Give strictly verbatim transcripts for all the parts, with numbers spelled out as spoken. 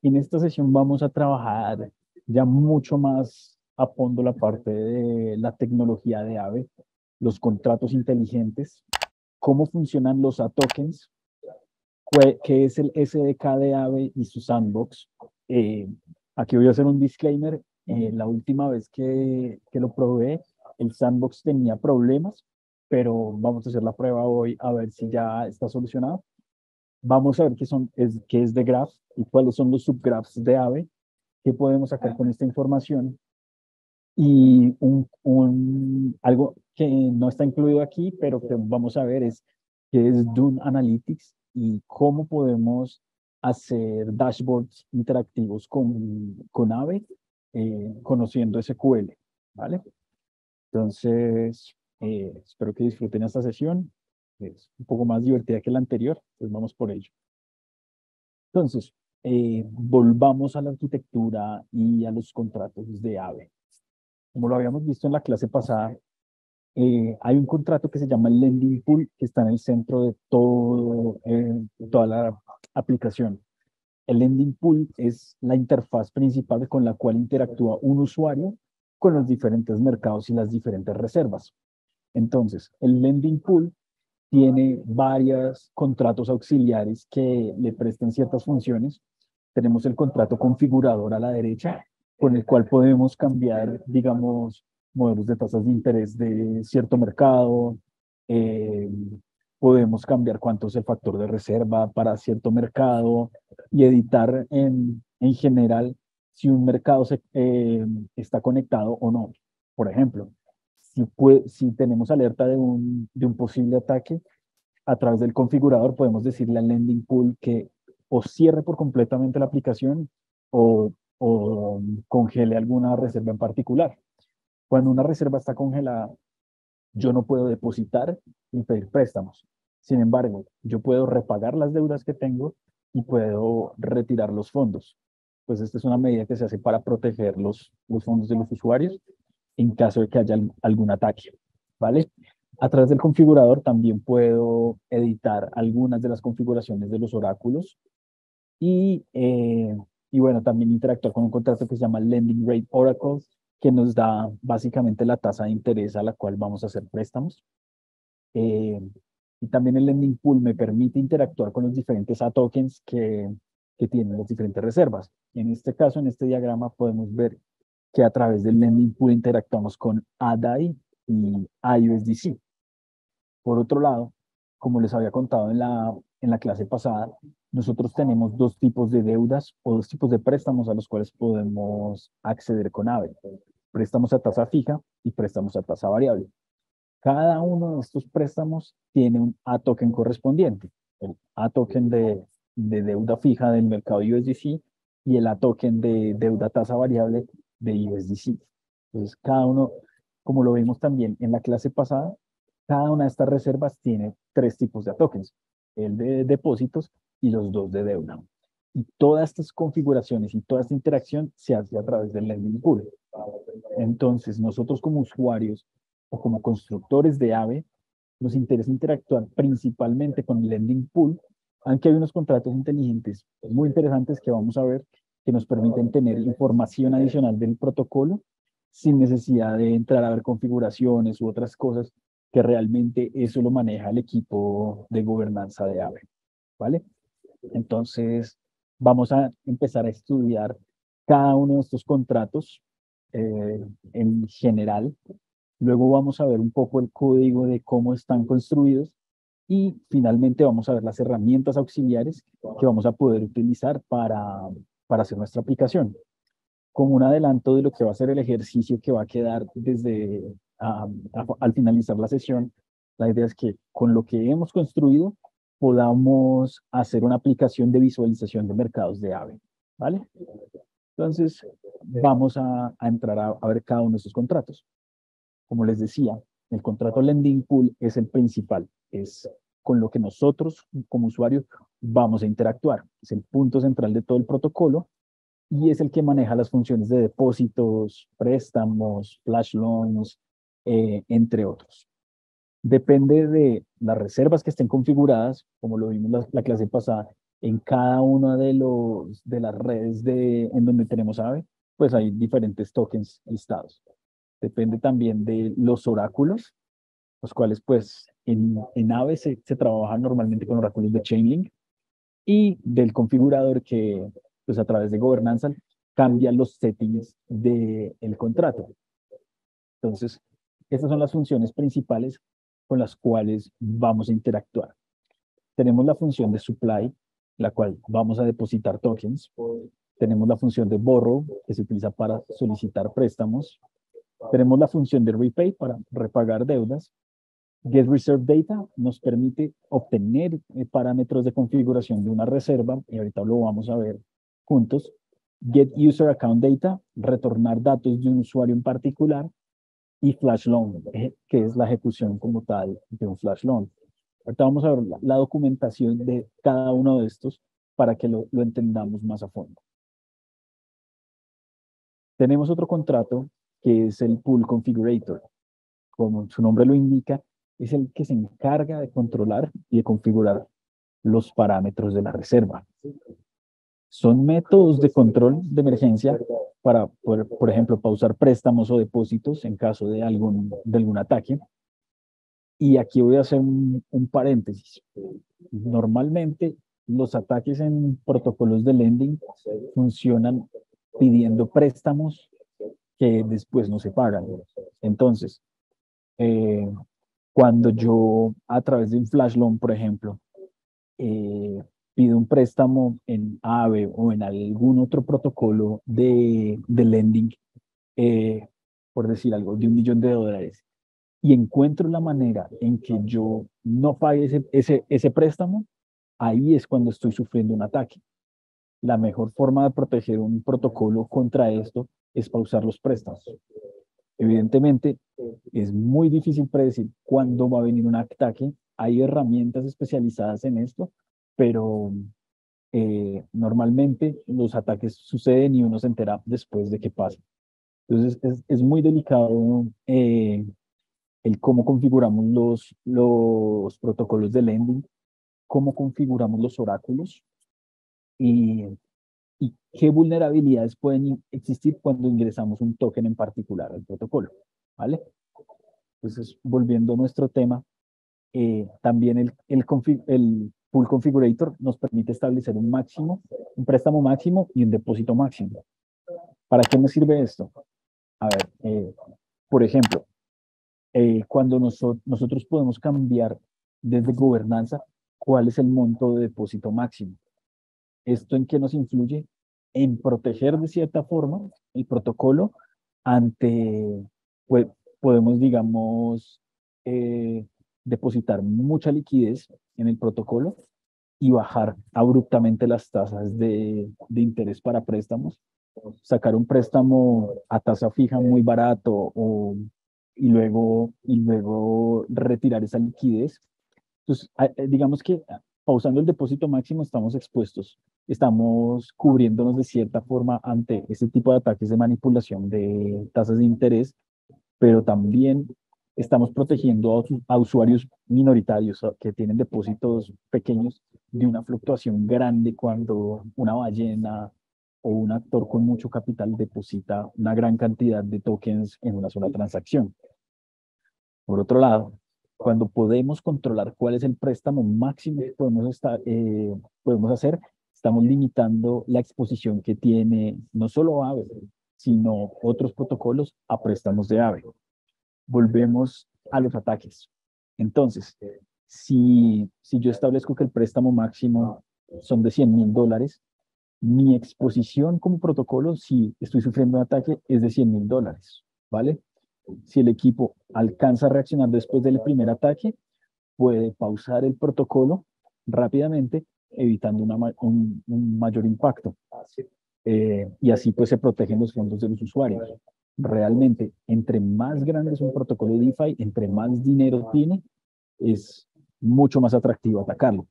En esta sesión vamos a trabajar ya mucho más a fondo la parte de la tecnología de AAVE, los contratos inteligentes, cómo funcionan los aTokens, qué es el S D K de AAVE y su sandbox. Eh, aquí voy a hacer un disclaimer. Eh, la última vez que, que lo probé, el sandbox tenía problemas, pero vamos a hacer la prueba hoy a ver si ya está solucionado. Vamos a ver qué, son, es, qué es The Graph y cuáles son los subgraphs de AAVE, qué podemos sacar con esta información. Y un, un, algo que no está incluido aquí, pero que vamos a ver es qué es Dune Analytics y cómo podemos hacer dashboards interactivos con, con AAVE, eh, conociendo S Q L, ¿vale? Entonces, eh, espero que disfruten esta sesión. Es un poco más divertida que la anterior, pues vamos por ello. Entonces, eh, volvamos a la arquitectura y a los contratos de AAVE. Como lo habíamos visto en la clase pasada, eh, hay un contrato que se llama el Lending Pool, que está en el centro de todo, eh, toda la aplicación. El Lending Pool es la interfaz principal con la cual interactúa un usuario con los diferentes mercados y las diferentes reservas. Entonces, el Lending Pool tiene varios contratos auxiliares que le prestan ciertas funciones. Tenemos el contrato configurador a la derecha, con el cual podemos cambiar, digamos, modelos de tasas de interés de cierto mercado. Eh, podemos cambiar cuánto es el factor de reserva para cierto mercado y editar en, en general si un mercado se, eh, está conectado o no. Por ejemplo, Si, puede, si tenemos alerta de un, de un posible ataque, a través del configurador podemos decirle al Lending Pool que o cierre por completamente la aplicación o, o congele alguna reserva en particular. Cuando una reserva está congelada, yo no puedo depositar ni pedir préstamos. Sin embargo, yo puedo repagar las deudas que tengo y puedo retirar los fondos. Pues esta es una medida que se hace para proteger los, los fondos de los usuarios en caso de que haya algún ataque, ¿vale? A través del configurador también puedo editar algunas de las configuraciones de los oráculos y, eh, y bueno, también interactuar con un contrato que se llama Lending Rate Oracle, que nos da básicamente la tasa de interés a la cual vamos a hacer préstamos. Eh, y también el Lending Pool me permite interactuar con los diferentes aTokens que, que tienen las diferentes reservas. En este caso, en este diagrama, podemos ver que a través del Lending Pool interactuamos con aDAI y a U S D C. Por otro lado, como les había contado en la, en la clase pasada, nosotros tenemos dos tipos de deudas o dos tipos de préstamos a los cuales podemos acceder con AAVE. Préstamos a tasa fija y préstamos a tasa variable. Cada uno de estos préstamos tiene un aToken correspondiente. El aToken de, de deuda fija del mercado U S D C y el aToken de deuda tasa variable de U S D C. Entonces, cada uno, como lo vimos también en la clase pasada, cada una de estas reservas tiene tres tipos de tokens, el de depósitos y los dos de deuda. Y todas estas configuraciones y toda esta interacción se hace a través del Lending Pool. Entonces, nosotros como usuarios o como constructores de AAVE, nos interesa interactuar principalmente con el Lending Pool, aunque hay unos contratos inteligentes muy interesantes que vamos a ver, que nos permiten tener información adicional del protocolo sin necesidad de entrar a ver configuraciones u otras cosas, que realmente eso lo maneja el equipo de gobernanza de AAVE, ¿vale? Entonces, vamos a empezar a estudiar cada uno de estos contratos eh, en general. Luego vamos a ver un poco el código de cómo están construidos y finalmente vamos a ver las herramientas auxiliares que vamos a poder utilizar para... para hacer nuestra aplicación. Como un adelanto de lo que va a ser el ejercicio que va a quedar desde um, a, al finalizar la sesión, la idea es que con lo que hemos construido podamos hacer una aplicación de visualización de mercados de AAVE, ¿vale? Entonces, vamos a, a entrar a, a ver cada uno de estos contratos. Como les decía, el contrato Lending Pool es el principal, es con lo que nosotros como usuarios vamos a interactuar. Es el punto central de todo el protocolo y es el que maneja las funciones de depósitos, préstamos, flash loans, eh, entre otros. Depende de las reservas que estén configuradas, como lo vimos en la, la clase pasada, en cada una de, los, de las redes de, en donde tenemos aave, pues hay diferentes tokens listados. Depende también de los oráculos, los cuales pues en, en aave se, se trabaja normalmente con oráculos de Chainlink, y del configurador que pues a través de gobernanza cambia los settings del contrato. Entonces, estas son las funciones principales con las cuales vamos a interactuar. Tenemos la función de supply, la cual vamos a depositar tokens. Tenemos la función de borrow, que se utiliza para solicitar préstamos. Tenemos la función de repay, para repagar deudas. Get Reserve Data nos permite obtener parámetros de configuración de una reserva, y ahorita lo vamos a ver juntos. Get User Account Data, retornar datos de un usuario en particular. Y Flash Loan, que es la ejecución como tal de un Flash Loan. Ahorita vamos a ver la, la documentación de cada uno de estos para que lo, lo entendamos más a fondo. Tenemos otro contrato que es el PoolConfigurator. Como su nombre lo indica, es el que se encarga de controlar y de configurar los parámetros de la reserva. Son métodos de control de emergencia para, por, por ejemplo, pausar préstamos o depósitos en caso de algún, de algún ataque. Y aquí voy a hacer un, un paréntesis. Normalmente los ataques en protocolos de lending funcionan pidiendo préstamos que después no se pagan. Entonces, eh, cuando yo a través de un flash loan, por ejemplo, eh, pido un préstamo en aave o en algún otro protocolo de, de lending, eh, por decir algo, de un millón de dólares, y encuentro la manera en que yo no pague ese, ese, ese préstamo, ahí es cuando estoy sufriendo un ataque. La mejor forma de proteger un protocolo contra esto es pausar los préstamos. Evidentemente, es muy difícil predecir cuándo va a venir un ataque. Hay herramientas especializadas en esto, pero eh, normalmente los ataques suceden y uno se entera después de que pasa. Entonces es, es muy delicado eh, el cómo configuramos los, los protocolos de lending, cómo configuramos los oráculos y, y qué vulnerabilidades pueden existir cuando ingresamos un token en particular al protocolo, ¿vale? Entonces, volviendo a nuestro tema, eh, también el, el, config, el Pool Configurator nos permite establecer un máximo, un préstamo máximo y un depósito máximo. ¿Para qué me sirve esto? A ver, eh, por ejemplo, eh, cuando noso- nosotros podemos cambiar desde gobernanza cuál es el monto de depósito máximo. ¿Esto en qué nos influye? En proteger de cierta forma el protocolo ante, pues, podemos, digamos, eh, depositar mucha liquidez en el protocolo y bajar abruptamente las tasas de, de interés para préstamos, sacar un préstamo a tasa fija muy barato o, y, luego, y luego retirar esa liquidez. Entonces, digamos que pausando el depósito máximo estamos expuestos, estamos cubriéndonos de cierta forma ante ese tipo de ataques de manipulación de tasas de interés, pero también estamos protegiendo a usuarios minoritarios que tienen depósitos pequeños de una fluctuación grande cuando una ballena o un actor con mucho capital deposita una gran cantidad de tokens en una sola transacción. Por otro lado, cuando podemos controlar cuál es el préstamo máximo que podemos, estar, eh, podemos hacer, estamos limitando la exposición que tiene no solo aave, sino otros protocolos a préstamos de aave. Volvemos a los ataques. Entonces, si, si yo establezco que el préstamo máximo son de cien mil dólares, mi exposición como protocolo, si estoy sufriendo un ataque, es de cien mil dólares, ¿vale? Si el equipo alcanza a reaccionar después del primer ataque, puede pausar el protocolo rápidamente, evitando una, un, un mayor impacto. Eh, y así pues se protegen los fondos de los usuarios. Realmente, entre más grande es un protocolo DeFi, entre más dinero tiene, es mucho más atractivo atacarlo.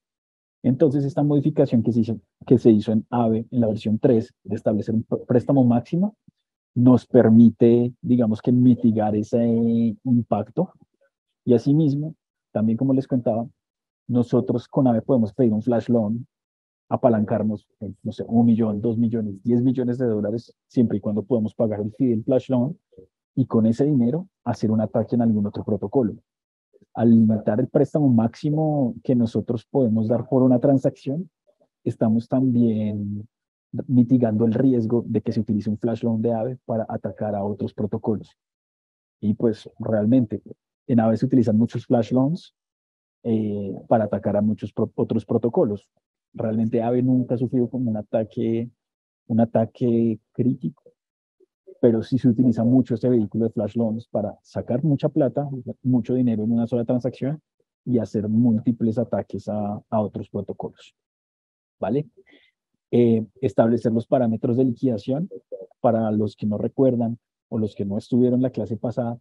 Entonces, esta modificación que se hizo, que se hizo en aave, en la versión tres, de establecer un préstamo máximo, nos permite, digamos que mitigar ese impacto. Y asimismo, también como les contaba, nosotros con aave podemos pedir un flash loan apalancarnos, no sé, un millón, dos millones, diez millones de dólares, siempre y cuando podamos pagar el fee del Flash Loan, y con ese dinero hacer un ataque en algún otro protocolo. Al limitar el préstamo máximo que nosotros podemos dar por una transacción, estamos también mitigando el riesgo de que se utilice un Flash Loan de AAVE para atacar a otros protocolos. Y pues realmente en AAVE se utilizan muchos Flash Loans eh, para atacar a muchos pro otros protocolos. Realmente AAVE nunca ha sufrido como un ataque, un ataque crítico, pero sí se utiliza mucho este vehículo de Flash Loans para sacar mucha plata, mucho dinero en una sola transacción y hacer múltiples ataques a, a otros protocolos. ¿Vale? Eh, establecer los parámetros de liquidación. Para los que no recuerdan o los que no estuvieron en la clase pasada,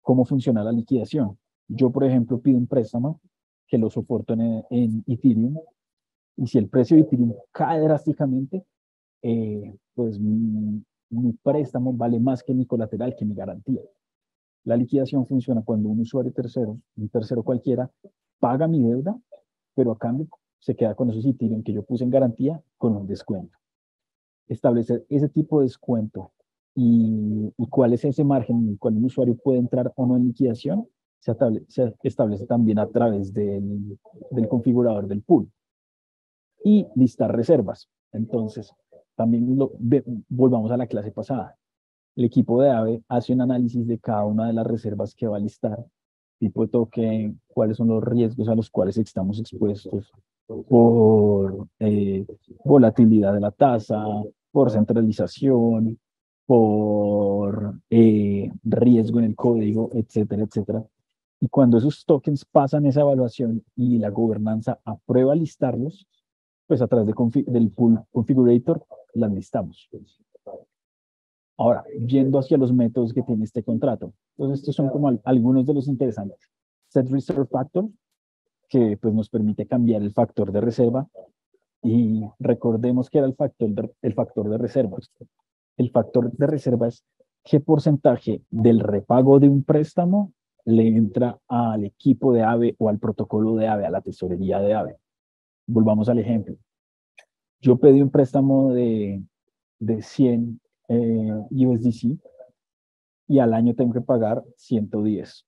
¿cómo funciona la liquidación? Yo, por ejemplo, pido un préstamo que lo soporto en, en Ethereum, y si el precio de Ethereum cae drásticamente, eh, pues mi, mi préstamo vale más que mi colateral, que mi garantía. La liquidación funciona cuando un usuario tercero, un tercero cualquiera, paga mi deuda, pero a cambio se queda con esos Ethereum que yo puse en garantía con un descuento. Establecer ese tipo de descuento y, y cuál es ese margen en el cual un usuario puede entrar o no en liquidación, se establece, se establece también a través del, del configurador del pool. Y listar reservas. Entonces, también lo, ve, volvamos a la clase pasada. El equipo de AAVE hace un análisis de cada una de las reservas que va a listar, tipo de token, cuáles son los riesgos a los cuales estamos expuestos, por eh, volatilidad de la tasa, por centralización, por eh, riesgo en el código, etcétera, etcétera. Y cuando esos tokens pasan esa evaluación y la gobernanza aprueba listarlos, pues a través de config del Pool Configurator las listamos. Ahora, yendo hacia los métodos que tiene este contrato. Entonces, estos son como algunos de los interesantes. Set Reserve Factor, que pues nos permite cambiar el factor de reserva, y recordemos que era el factor de, el factor de reserva. El factor de reserva es qué porcentaje del repago de un préstamo le entra al equipo de AAVE o al protocolo de AAVE, a la tesorería de AAVE. Volvamos al ejemplo. Yo pedí un préstamo de, de cien eh, U S D C y al año tengo que pagar ciento diez.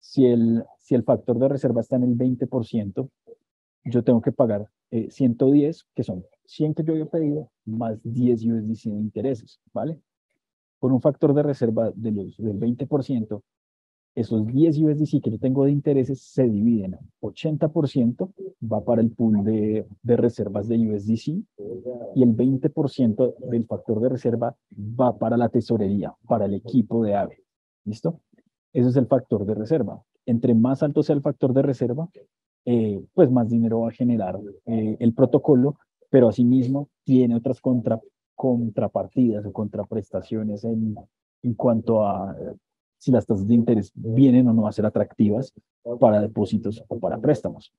Si el, si el factor de reserva está en el veinte por ciento, yo tengo que pagar eh, ciento diez, que son cien que yo había pedido, más diez U S D C de intereses, ¿vale? Por un factor de reserva de los, del veinte por ciento, esos diez U S D C que yo tengo de intereses se dividen. ochenta por ciento va para el pool de, de reservas de U S D C y el veinte por ciento del factor de reserva va para la tesorería, para el equipo de AAVE, ¿listo? Ese es el factor de reserva. Entre más alto sea el factor de reserva, eh, pues más dinero va a generar eh, el protocolo, pero asimismo tiene otras contra, contrapartidas o contraprestaciones en, en cuanto a eh, si las tasas de interés vienen o no a ser atractivas para depósitos o para préstamos.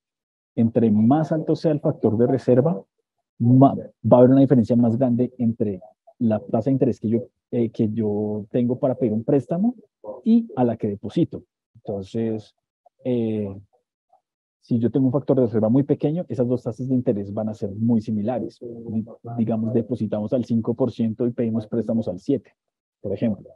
Entre más alto sea el factor de reserva, más, va a haber una diferencia más grande entre la tasa de interés que yo, eh, que yo tengo para pedir un préstamo y a la que deposito. Entonces, eh, si yo tengo un factor de reserva muy pequeño, esas dos tasas de interés van a ser muy similares. Digamos, depositamos al cinco por ciento y pedimos préstamos al siete por ciento, por ejemplo.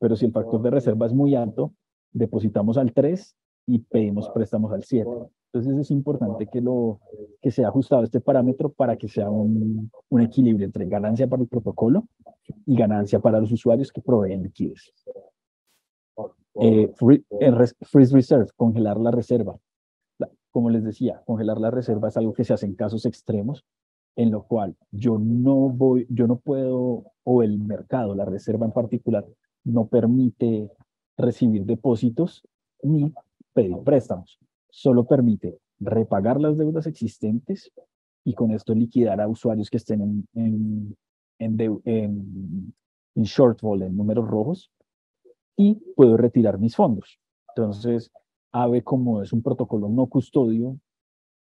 Pero si el factor de reserva es muy alto, depositamos al tres por ciento y pedimos préstamos al siete por ciento. Entonces, es importante que, lo, que sea ajustado este parámetro para que sea un, un equilibrio entre ganancia para el protocolo y ganancia para los usuarios que proveen liquidez. Eh, free, eh, res, freeze reserve, congelar la reserva. Como les decía, congelar la reserva es algo que se hace en casos extremos, en lo cual yo no voy, yo no puedo, o el mercado, la reserva en particular, no permite recibir depósitos ni pedir préstamos. Solo permite repagar las deudas existentes y con esto liquidar a usuarios que estén en, en, en, de, en, en shortfall, en números rojos, y puedo retirar mis fondos. Entonces, AAVE, como es un protocolo no custodio,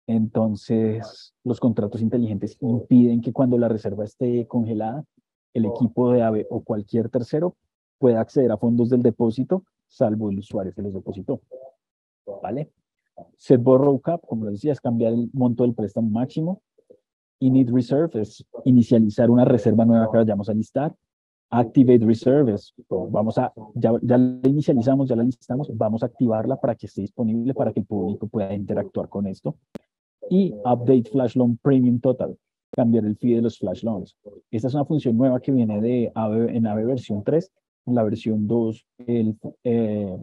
entonces los contratos inteligentes impiden que cuando la reserva esté congelada, el equipo de AAVE o cualquier tercero pueda acceder a fondos del depósito, salvo el usuario que los depositó. ¿Vale? Set Borrow Cap, como les decía, es cambiar el monto del préstamo máximo. init reserve es inicializar una reserva nueva que vayamos a listar. Activate reserve es, vamos a, ya, ya la inicializamos, ya la listamos, vamos a activarla para que esté disponible, para que el público pueda interactuar con esto. Y update Flash Loan Premium Total, cambiar el fee de los Flash Loans. Esta es una función nueva que viene de A A V E, en A A V E versión tres. En la versión dos, el, eh,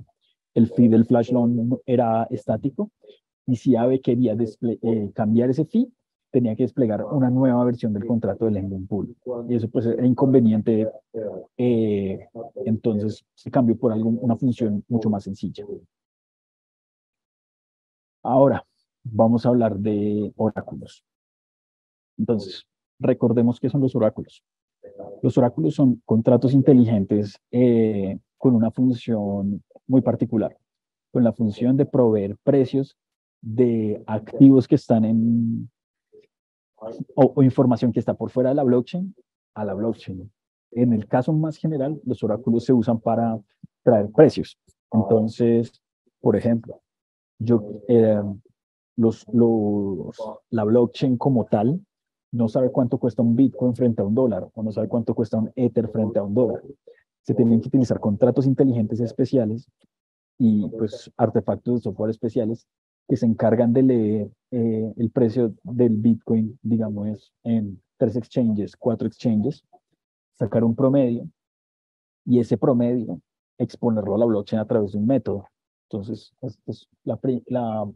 el fee del Flash Loan era estático. Y si A A V E quería eh, cambiar ese fee, tenía que desplegar una nueva versión del contrato de Lending Pool. Y eso pues era inconveniente. Eh, entonces se cambió por algo, una función mucho más sencilla. Ahora vamos a hablar de oráculos. Entonces, recordemos qué son los oráculos. Los oráculos son contratos inteligentes eh, con una función muy particular, con la función de proveer precios de activos que están en o, o información que está por fuera de la blockchain a la blockchain. En el caso más general, los oráculos se usan para traer precios. Entonces, por ejemplo, yo, eh, los, los, la blockchain como tal no sabe cuánto cuesta un Bitcoin frente a un dólar, o no sabe cuánto cuesta un Ether frente a un dólar. Se tienen que utilizar contratos inteligentes especiales y pues artefactos de software especiales que se encargan de leer eh, el precio del Bitcoin, digamos, en tres exchanges, cuatro exchanges, sacar un promedio y ese promedio exponerlo a la blockchain a través de un método. Entonces, esta es la, la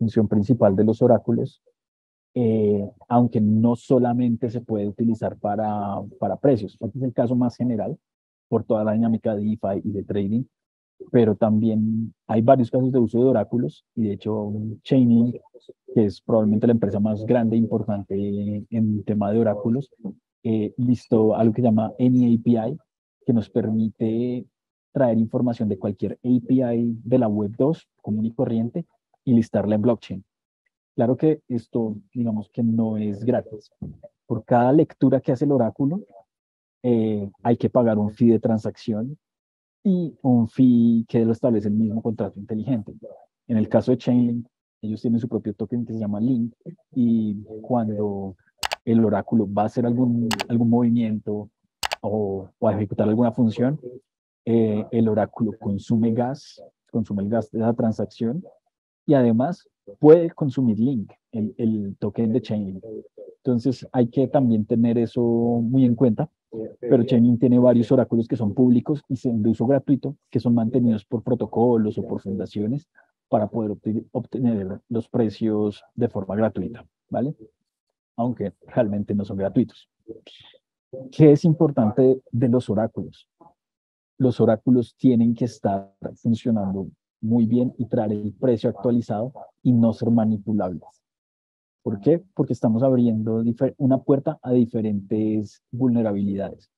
función principal de los oráculos. Eh, aunque no solamente se puede utilizar para, para precios. Este es el caso más general, por toda la dinámica de DeFi y de trading, pero también hay varios casos de uso de oráculos, y de hecho Chainlink, que es probablemente la empresa más grande e importante en tema de oráculos, eh, listó algo que se llama Any A P I, que nos permite traer información de cualquier A P I de la web dos, común y corriente, y listarla en blockchain. Claro que esto, digamos que no es gratis. Por cada lectura que hace el oráculo, eh, hay que pagar un fee de transacción y un fee que lo establece el mismo contrato inteligente. En el caso de Chainlink, ellos tienen su propio token que se llama LINK, y cuando el oráculo va a hacer algún, algún movimiento o, o a ejecutar alguna función, eh, el oráculo consume gas, consume el gas de esa transacción, y además puede consumir LINK, el, el token de Chainlink. Entonces hay que también tener eso muy en cuenta, pero Chainlink tiene varios oráculos que son públicos y son de uso gratuito, que son mantenidos por protocolos o por fundaciones para poder obtener los precios de forma gratuita, ¿vale? Aunque realmente no son gratuitos. ¿Qué es importante de los oráculos? Los oráculos tienen que estar funcionando muy bien y traer el precio actualizado y no ser manipulables. ¿Por qué? Porque estamos abriendo una puerta a diferentes vulnerabilidades.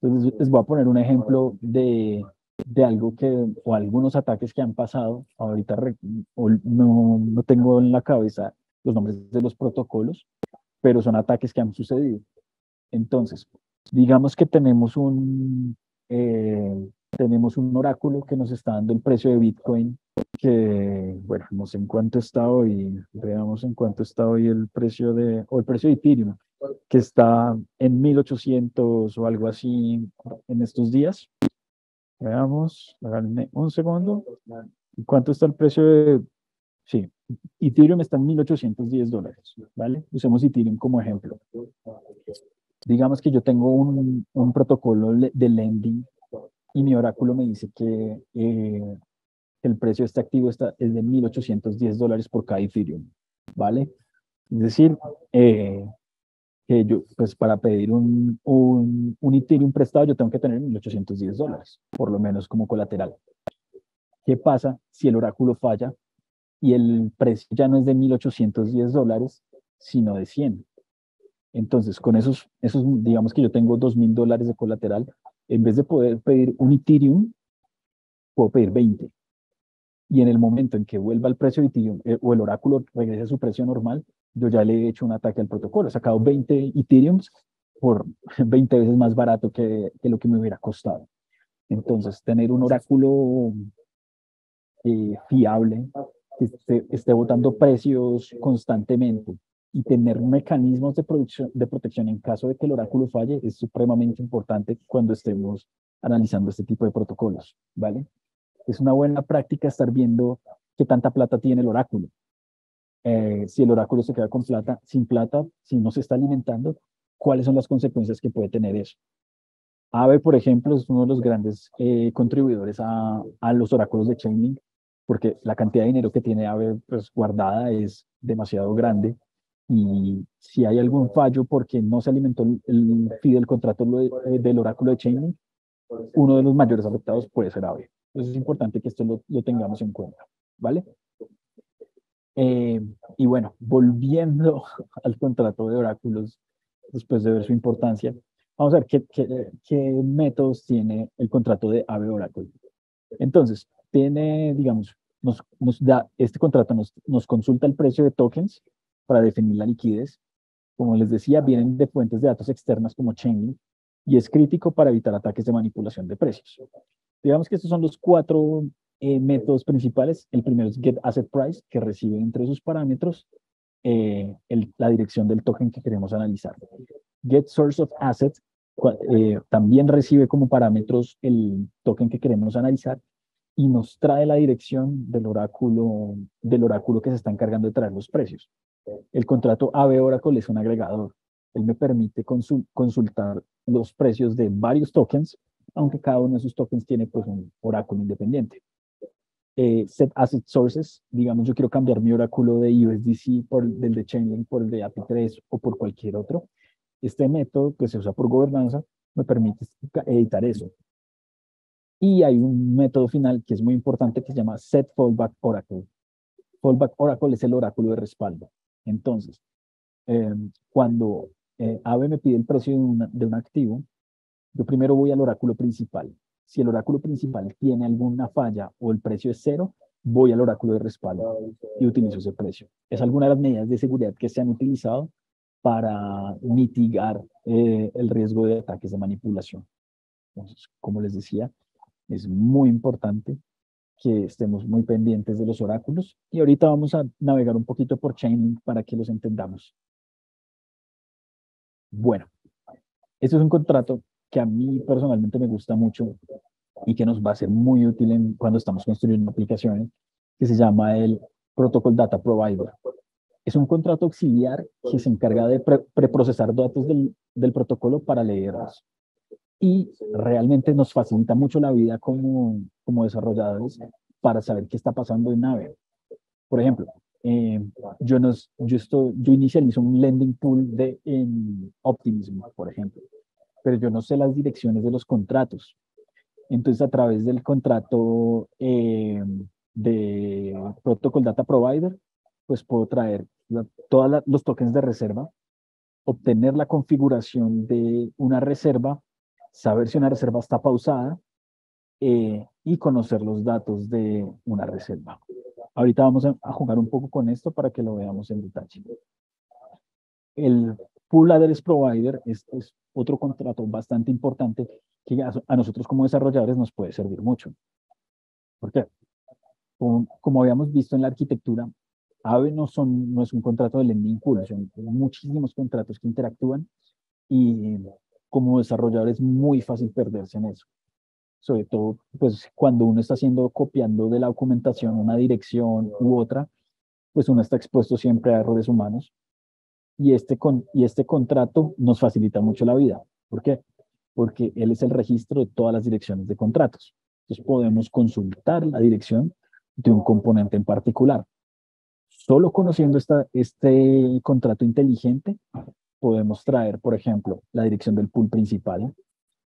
Entonces les voy a poner un ejemplo de, de algo que, o algunos ataques que han pasado. Ahorita no, no tengo en la cabeza los nombres de los protocolos, pero son ataques que han sucedido. Entonces, digamos que tenemos un... Eh, tenemos un oráculo que nos está dando el precio de Bitcoin, que, bueno, no sé en cuánto está hoy, veamos en cuánto está hoy el precio de, o el precio de Ethereum, que está en mil ochocientos o algo así en estos días. Veamos, un segundo, ¿en cuánto está el precio de, sí, Ethereum está en mil ochocientos diez dólares, ¿vale? Usemos Ethereum como ejemplo. Digamos que yo tengo un, un protocolo de lending, y mi oráculo me dice que eh, el precio de este activo está, es de mil ochocientos diez dólares por cada Ethereum, ¿vale? Es decir, eh, que yo, pues para pedir un, un, un Ethereum prestado, yo tengo que tener mil ochocientos diez dólares, por lo menos como colateral. ¿Qué pasa si el oráculo falla y el precio ya no es de mil ochocientos diez dólares, sino de cien? Entonces, con esos, esos digamos que yo tengo dos mil dólares de colateral. En vez de poder pedir un Ethereum, puedo pedir veinte. Y en el momento en que vuelva el precio de Ethereum, eh, o el oráculo regrese a su precio normal, yo ya le he hecho un ataque al protocolo. He sacado veinte Ethereums por veinte veces más barato que, que lo que me hubiera costado. Entonces, tener un oráculo eh, fiable, que esté, esté botando precios constantemente, y tener mecanismos de, de protección en caso de que el oráculo falle es supremamente importante cuando estemos analizando este tipo de protocolos, ¿vale? Es una buena práctica estar viendo qué tanta plata tiene el oráculo. Eh, si el oráculo se queda con plata, sin plata, si no se está alimentando, ¿cuáles son las consecuencias que puede tener eso? A A V E, por ejemplo, es uno de los grandes eh, contribuidores a, a los oráculos de Chainlink, porque la cantidad de dinero que tiene A A V E pues, guardada es demasiado grande. Y si hay algún fallo porque no se alimentó el, el fee del contrato de, del oráculo de Chainlink, uno de los mayores afectados puede ser A A V E. Entonces es importante que esto lo, lo tengamos en cuenta, ¿vale? Eh, y bueno, volviendo al contrato de oráculos, después de ver su importancia, vamos a ver qué, qué, qué métodos tiene el contrato de A A V E Oracle. Entonces, tiene, digamos, nos, nos da, este contrato nos, nos consulta el precio de tokens para definir la liquidez. Como les decía, vienen de fuentes de datos externas como Chainlink y es crítico para evitar ataques de manipulación de precios. Digamos que estos son los cuatro eh, métodos principales. El primero es Get Asset Price, que recibe entre sus parámetros eh, el, la dirección del token que queremos analizar. Get Source of Asset eh, también recibe como parámetros el token que queremos analizar y nos trae la dirección del oráculo, del oráculo que se está encargando de traer los precios. El contrato A A V E Oracle es un agregador. Él me permite consul- consultar los precios de varios tokens, aunque cada uno de sus tokens tiene pues, un oráculo independiente. Eh, set Asset Sources, digamos, yo quiero cambiar mi oráculo de U S D C por del de Chainlink, por el de A P I tres o por cualquier otro. Este método que se usa por gobernanza me permite editar eso. Y hay un método final que es muy importante que se llama Set Fallback Oracle. Fallback Oracle es el oráculo de respaldo. Entonces, eh, cuando eh, A A V E me pide el precio de, una, de un activo, yo primero voy al oráculo principal. Si el oráculo principal tiene alguna falla o el precio es cero, voy al oráculo de respaldo y utilizo ese precio. Es alguna de las medidas de seguridad que se han utilizado para mitigar eh, el riesgo de ataques de manipulación. Entonces, como les decía, es muy importante que estemos muy pendientes de los oráculos y ahorita vamos a navegar un poquito por Chainlink para que los entendamos. Bueno, este es un contrato que a mí personalmente me gusta mucho y que nos va a ser muy útil en, cuando estamos construyendo aplicaciones, que se llama el Protocol Data Provider. Es un contrato auxiliar que se encarga de pre preprocesar datos del, del protocolo para leerlos. Y realmente nos facilita mucho la vida como, como desarrolladores para saber qué está pasando en A A V E. Por ejemplo, eh, yo, nos, yo, estoy, yo inicializo un Lending Pool de, en Optimism, por ejemplo, pero yo no sé las direcciones de los contratos. Entonces, a través del contrato eh, de Protocol Data Provider, pues puedo traer todos los tokens de reserva, obtener la configuración de una reserva, saber si una reserva está pausada eh, y conocer los datos de una reserva. Ahorita vamos a, a jugar un poco con esto para que lo veamos en detalle. El Pool Addresses Provider es, es otro contrato bastante importante que a, a nosotros como desarrolladores nos puede servir mucho. ¿Por qué? Como, como habíamos visto en la arquitectura, A A V E no, son, no es un contrato de lending pool, son muchísimos contratos que interactúan y como desarrollador es muy fácil perderse en eso. Sobre todo, pues, cuando uno está haciendo, copiando de la documentación una dirección u otra, pues uno está expuesto siempre a errores humanos. Y este, con, y este contrato nos facilita mucho la vida. ¿Por qué? Porque él es el registro de todas las direcciones de contratos. Entonces podemos consultar la dirección de un componente en particular. Solo conociendo esta, este contrato inteligente, podemos traer, por ejemplo, la dirección del pool principal,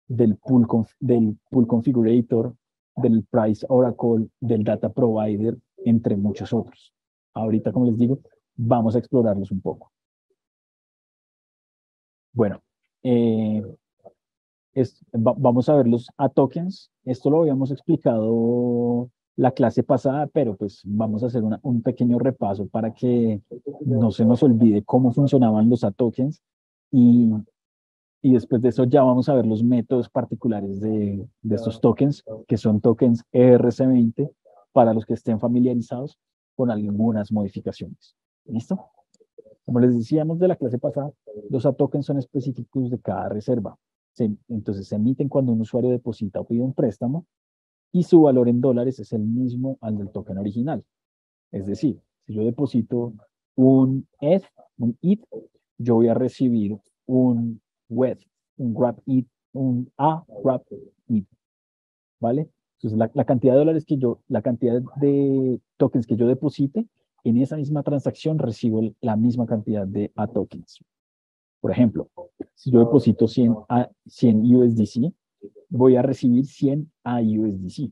del pool, del pool configurator, del price oracle, del data provider, entre muchos otros. Ahorita, como les digo, vamos a explorarlos un poco. Bueno, eh, es, va, vamos a ver los aTokens. Esto lo habíamos explicado la clase pasada, pero pues vamos a hacer una, un pequeño repaso para que no se nos olvide cómo funcionaban los aTokens y, y después de eso ya vamos a ver los métodos particulares de, de estos tokens, que son tokens E R C veinte para los que estén familiarizados con algunas modificaciones. ¿Listo? Como les decíamos de la clase pasada, los aTokens son específicos de cada reserva. Se, entonces se emiten cuando un usuario deposita o pide un préstamo y su valor en dólares es el mismo al del token original. Es decir, si yo deposito un E T H, un E T H, yo voy a recibir un W E T H, un Grab E T H, un A-Grab E T H. ¿Vale? Entonces la, la cantidad de dólares que yo, la cantidad de tokens que yo deposite, en esa misma transacción recibo la misma cantidad de aTokens. Por ejemplo, si yo deposito cien, a, cien U S D C, voy a recibir cien a U S D C.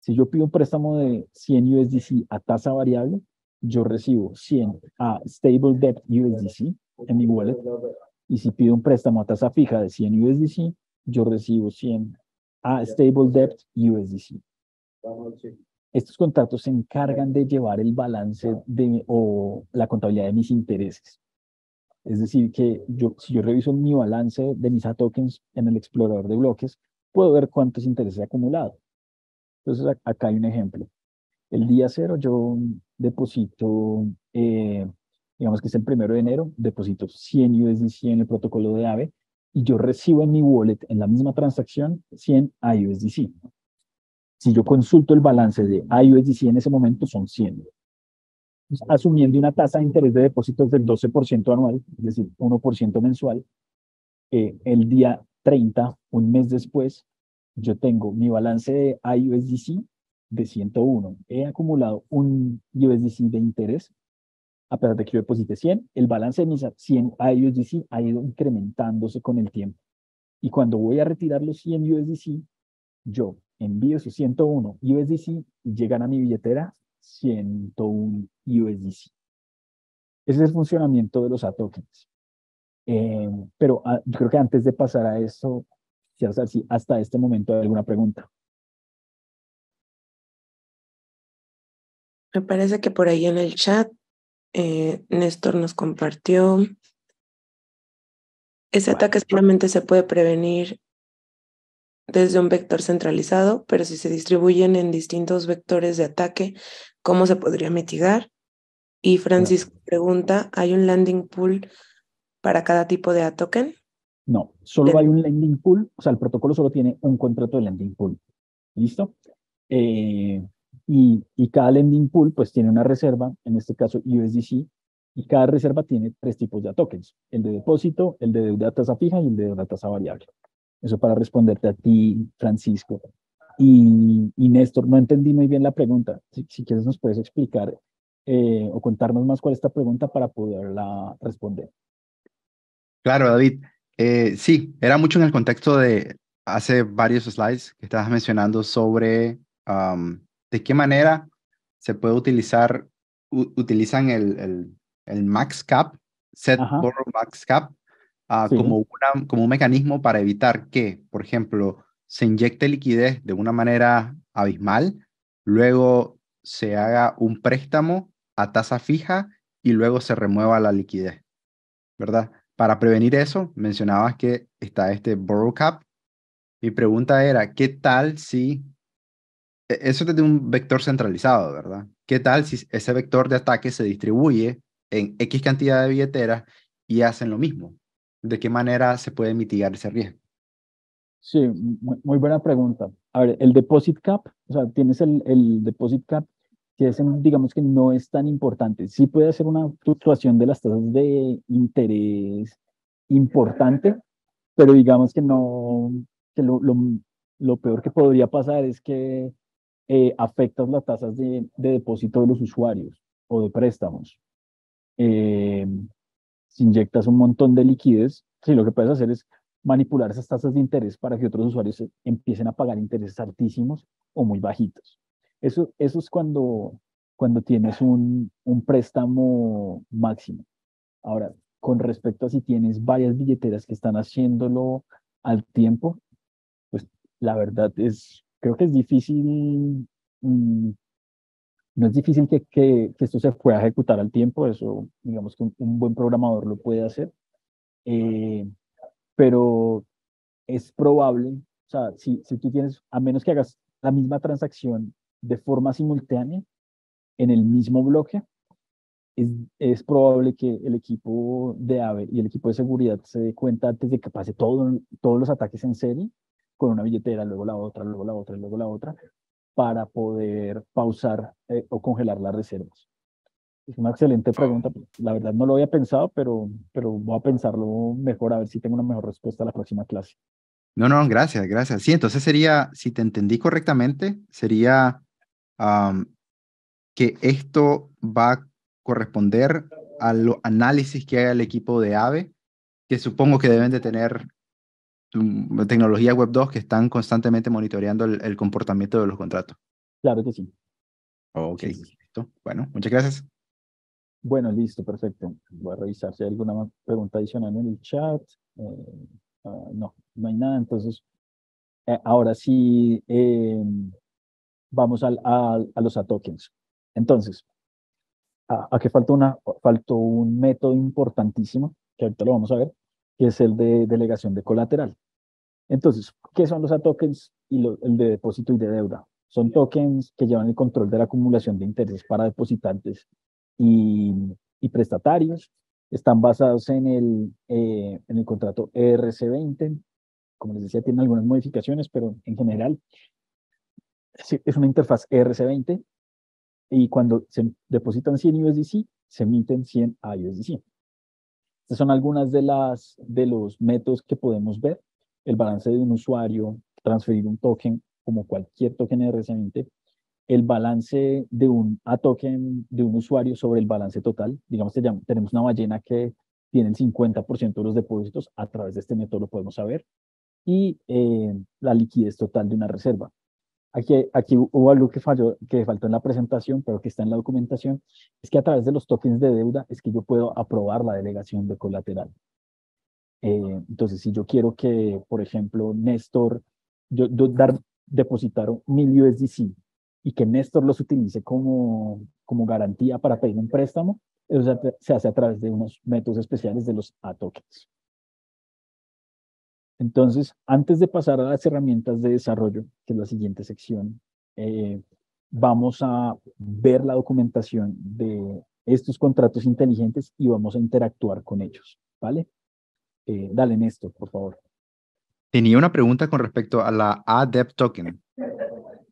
Si yo pido un préstamo de cien U S D C a tasa variable, yo recibo cien a Stable Debt U S D C en mi wallet. Y si pido un préstamo a tasa fija de cien U S D C, yo recibo cien a Stable Debt U S D C. Estos contratos se encargan de llevar el balance de, o la contabilidad de mis intereses. Es decir, que yo, si yo reviso mi balance de mis aTokens en el explorador de bloques, puedo ver cuántos intereses he acumulado. Entonces, acá hay un ejemplo. El día cero yo deposito, eh, digamos que es el primero de enero, deposito cien U S D C en el protocolo de A A V E y yo recibo en mi wallet, en la misma transacción, cien a U S D C. Si yo consulto el balance de a U S D C en ese momento, son cien. Asumiendo una tasa de interés de depósitos del doce por ciento anual, es decir, uno por ciento mensual, eh, el día treinta, un mes después, yo tengo mi balance de a U S D C de ciento uno. He acumulado un U S D C de interés. A pesar de que yo deposite cien, el balance de mis cien a U S D C ha ido incrementándose con el tiempo. Y cuando voy a retirar los cien U S D C, yo envío esos ciento uno U S D C y llegan a mi billetera ciento uno U S D C. Ese es el funcionamiento de los aTokens. Eh, pero a, yo creo que antes de pasar a eso, quiero saber si hasta este momento hay alguna pregunta. Me parece que por ahí en el chat eh, Néstor nos compartió. Ese bueno. ataque solamente se puede prevenir desde un vector centralizado, pero si se distribuyen en distintos vectores de ataque, ¿cómo se podría mitigar? Y Francisco no. pregunta, ¿hay un landing pool para cada tipo de aToken? No, solo de... hay un lending pool, o sea, el protocolo solo tiene un contrato de lending pool, ¿listo? Eh, y, y cada lending pool, pues, tiene una reserva, en este caso U S D C, y cada reserva tiene tres tipos de tokens, el de depósito, el de deuda a tasa fija y el de deuda a tasa variable. Eso para responderte a ti, Francisco. Y, y Néstor, no entendí muy bien la pregunta. Si, si quieres nos puedes explicar eh, o contarnos más cuál es esta pregunta para poderla responder. Claro, David. Eh, sí, era mucho en el contexto de hace varios slides que estabas mencionando sobre um, de qué manera se puede utilizar, u, utilizan el, el, el max cap, set Ajá. borrow max cap, Uh, sí. como, una, como un mecanismo para evitar que, por ejemplo, se inyecte liquidez de una manera abismal, luego se haga un préstamo a tasa fija y luego se remueva la liquidez, ¿verdad? Para prevenir eso, mencionabas que está este borrow cap. Mi pregunta era, ¿qué tal si... Eso es de un vector centralizado, ¿verdad? ¿Qué tal si ese vector de ataque se distribuye en X cantidad de billeteras y hacen lo mismo? ¿De qué manera se puede mitigar ese riesgo? Sí, muy, muy buena pregunta. A ver, el deposit cap, o sea, tienes el, el deposit cap, que es, digamos que no es tan importante. Sí puede ser una fluctuación de las tasas de interés importante, pero digamos que no, que lo, lo, lo peor que podría pasar es que eh, afectas las tasas de, de depósito de los usuarios o de préstamos. Eh... Si inyectas un montón de liquidez, sí, lo que puedes hacer es manipular esas tasas de interés para que otros usuarios empiecen a pagar intereses altísimos o muy bajitos. Eso, eso es cuando, cuando tienes un, un préstamo máximo. Ahora, con respecto a si tienes varias billeteras que están haciéndolo al tiempo, pues la verdad es, creo que es difícil, mmm, no es difícil que, que, que esto se pueda ejecutar al tiempo, eso digamos que un, un buen programador lo puede hacer, eh, pero es probable, o sea, si, si tú tienes, a menos que hagas la misma transacción de forma simultánea en el mismo bloque, es, es probable que el equipo de AAVE y el equipo de seguridad se dé cuenta antes de que pase todo, todos los ataques en serie, con una billetera, luego la otra, luego la otra, luego la otra, para poder pausar eh, o congelar las reservas. Es una excelente pregunta. La verdad no lo había pensado, pero, pero voy a pensarlo mejor, a ver si tengo una mejor respuesta a la próxima clase. No, no, gracias, gracias. Sí, entonces sería, si te entendí correctamente, sería um, que esto va a corresponder a los análisis que haga el equipo de AAVE, que supongo que deben de tener um, tecnología web dos que están constantemente monitoreando el, el comportamiento de los contratos. Claro que sí. Ok, sí, sí. Listo. Bueno, muchas gracias. Bueno, listo, perfecto. Voy a revisar si hay alguna pregunta adicional en el chat. Eh, uh, no, no hay nada. Entonces, eh, ahora sí, eh, vamos al, a, a los aTokens. Entonces, a, a que faltó, una, faltó un método importantísimo, que ahorita lo vamos a ver, que es el de delegación de colateral. Entonces, ¿qué son los aTokens y lo, el de depósito y de deuda? Son tokens que llevan el control de la acumulación de intereses para depositantes Y, y prestatarios. Están basados en el, eh, en el contrato E R C veinte, como les decía, tienen algunas modificaciones, pero en general es una interfaz E R C veinte, y cuando se depositan cien U S D C, se emiten cien A U S D C. Estas son algunas de, las, de los métodos que podemos ver: el balance de un usuario, transferir un token, como cualquier token E R C veinte, el balance de un aToken de un usuario sobre el balance total. Digamos, tenemos una ballena que tiene el cincuenta por ciento de los depósitos, a través de este método lo podemos saber, y eh, la liquidez total de una reserva. Aquí, aquí hubo algo que, falló, que faltó en la presentación, pero que está en la documentación, es que a través de los tokens de deuda es que yo puedo aprobar la delegación de colateral. Eh, entonces, si yo quiero que, por ejemplo, Néstor, yo, yo dar, depositar mil U S D C, y que Néstor los utilice como, como garantía para pedir un préstamo, eso se hace a través de unos métodos especiales de los aTokens. Entonces, antes de pasar a las herramientas de desarrollo, que es la siguiente sección, eh, vamos a ver la documentación de estos contratos inteligentes y vamos a interactuar con ellos, ¿vale? Eh, dale, Néstor, por favor. Tenía una pregunta con respecto a la aDAI token.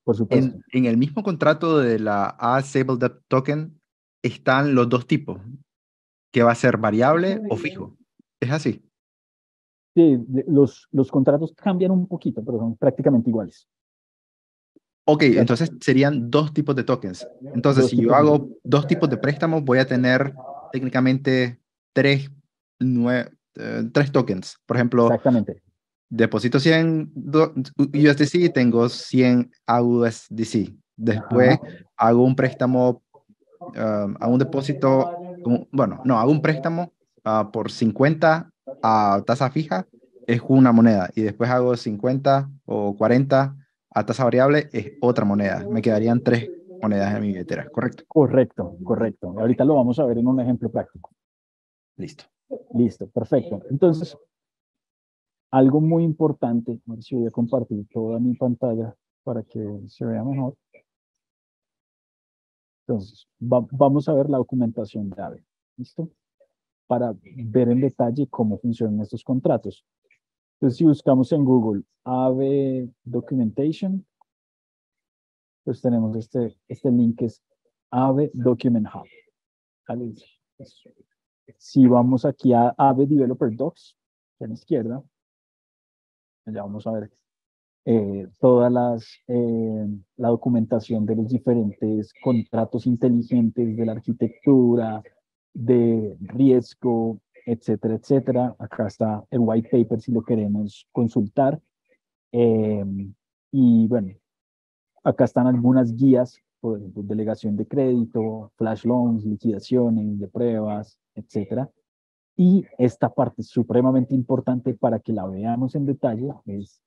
Por supuesto. En, en el mismo contrato de la aStableDApp Token están los dos tipos, que va a ser variable o fijo. ¿Es así? Sí, los, los contratos cambian un poquito, pero son prácticamente iguales. Ok, entonces serían dos tipos de tokens. Entonces, dos si yo hago de... dos tipos de préstamos, voy a tener técnicamente tres, nueve, eh, tres tokens. Por ejemplo... Exactamente. Deposito cien U S D C, tengo cien A U S D C. Después Ajá. hago un préstamo, uh, hago un depósito, bueno, no, hago un préstamo uh, por cincuenta a tasa fija, es una moneda. Y después hago cincuenta o cuarenta a tasa variable, es otra moneda. Me quedarían tres monedas en mi billetera, ¿correcto? Correcto, correcto. Ahorita lo vamos a ver en un ejemplo práctico. Listo. Listo, perfecto. Entonces, algo muy importante, a ver si voy a compartir toda mi pantalla para que se vea mejor. Entonces, va, vamos a ver la documentación de AAVE, ¿listo? Para ver en detalle cómo funcionan estos contratos. Entonces, si buscamos en Google AAVE Documentation, pues tenemos este, este link que es AAVE Document Hub. Si vamos aquí a AAVE Developer Docs, a la izquierda, ya vamos a ver eh, toda eh, la documentación de los diferentes contratos inteligentes, de la arquitectura, de riesgo, etcétera, etcétera. Acá está el white paper si lo queremos consultar. Eh, y bueno, acá están algunas guías, por ejemplo, delegación de crédito, flash loans, liquidaciones de pruebas, etcétera. Y esta parte supremamente importante para que la veamos en detalle es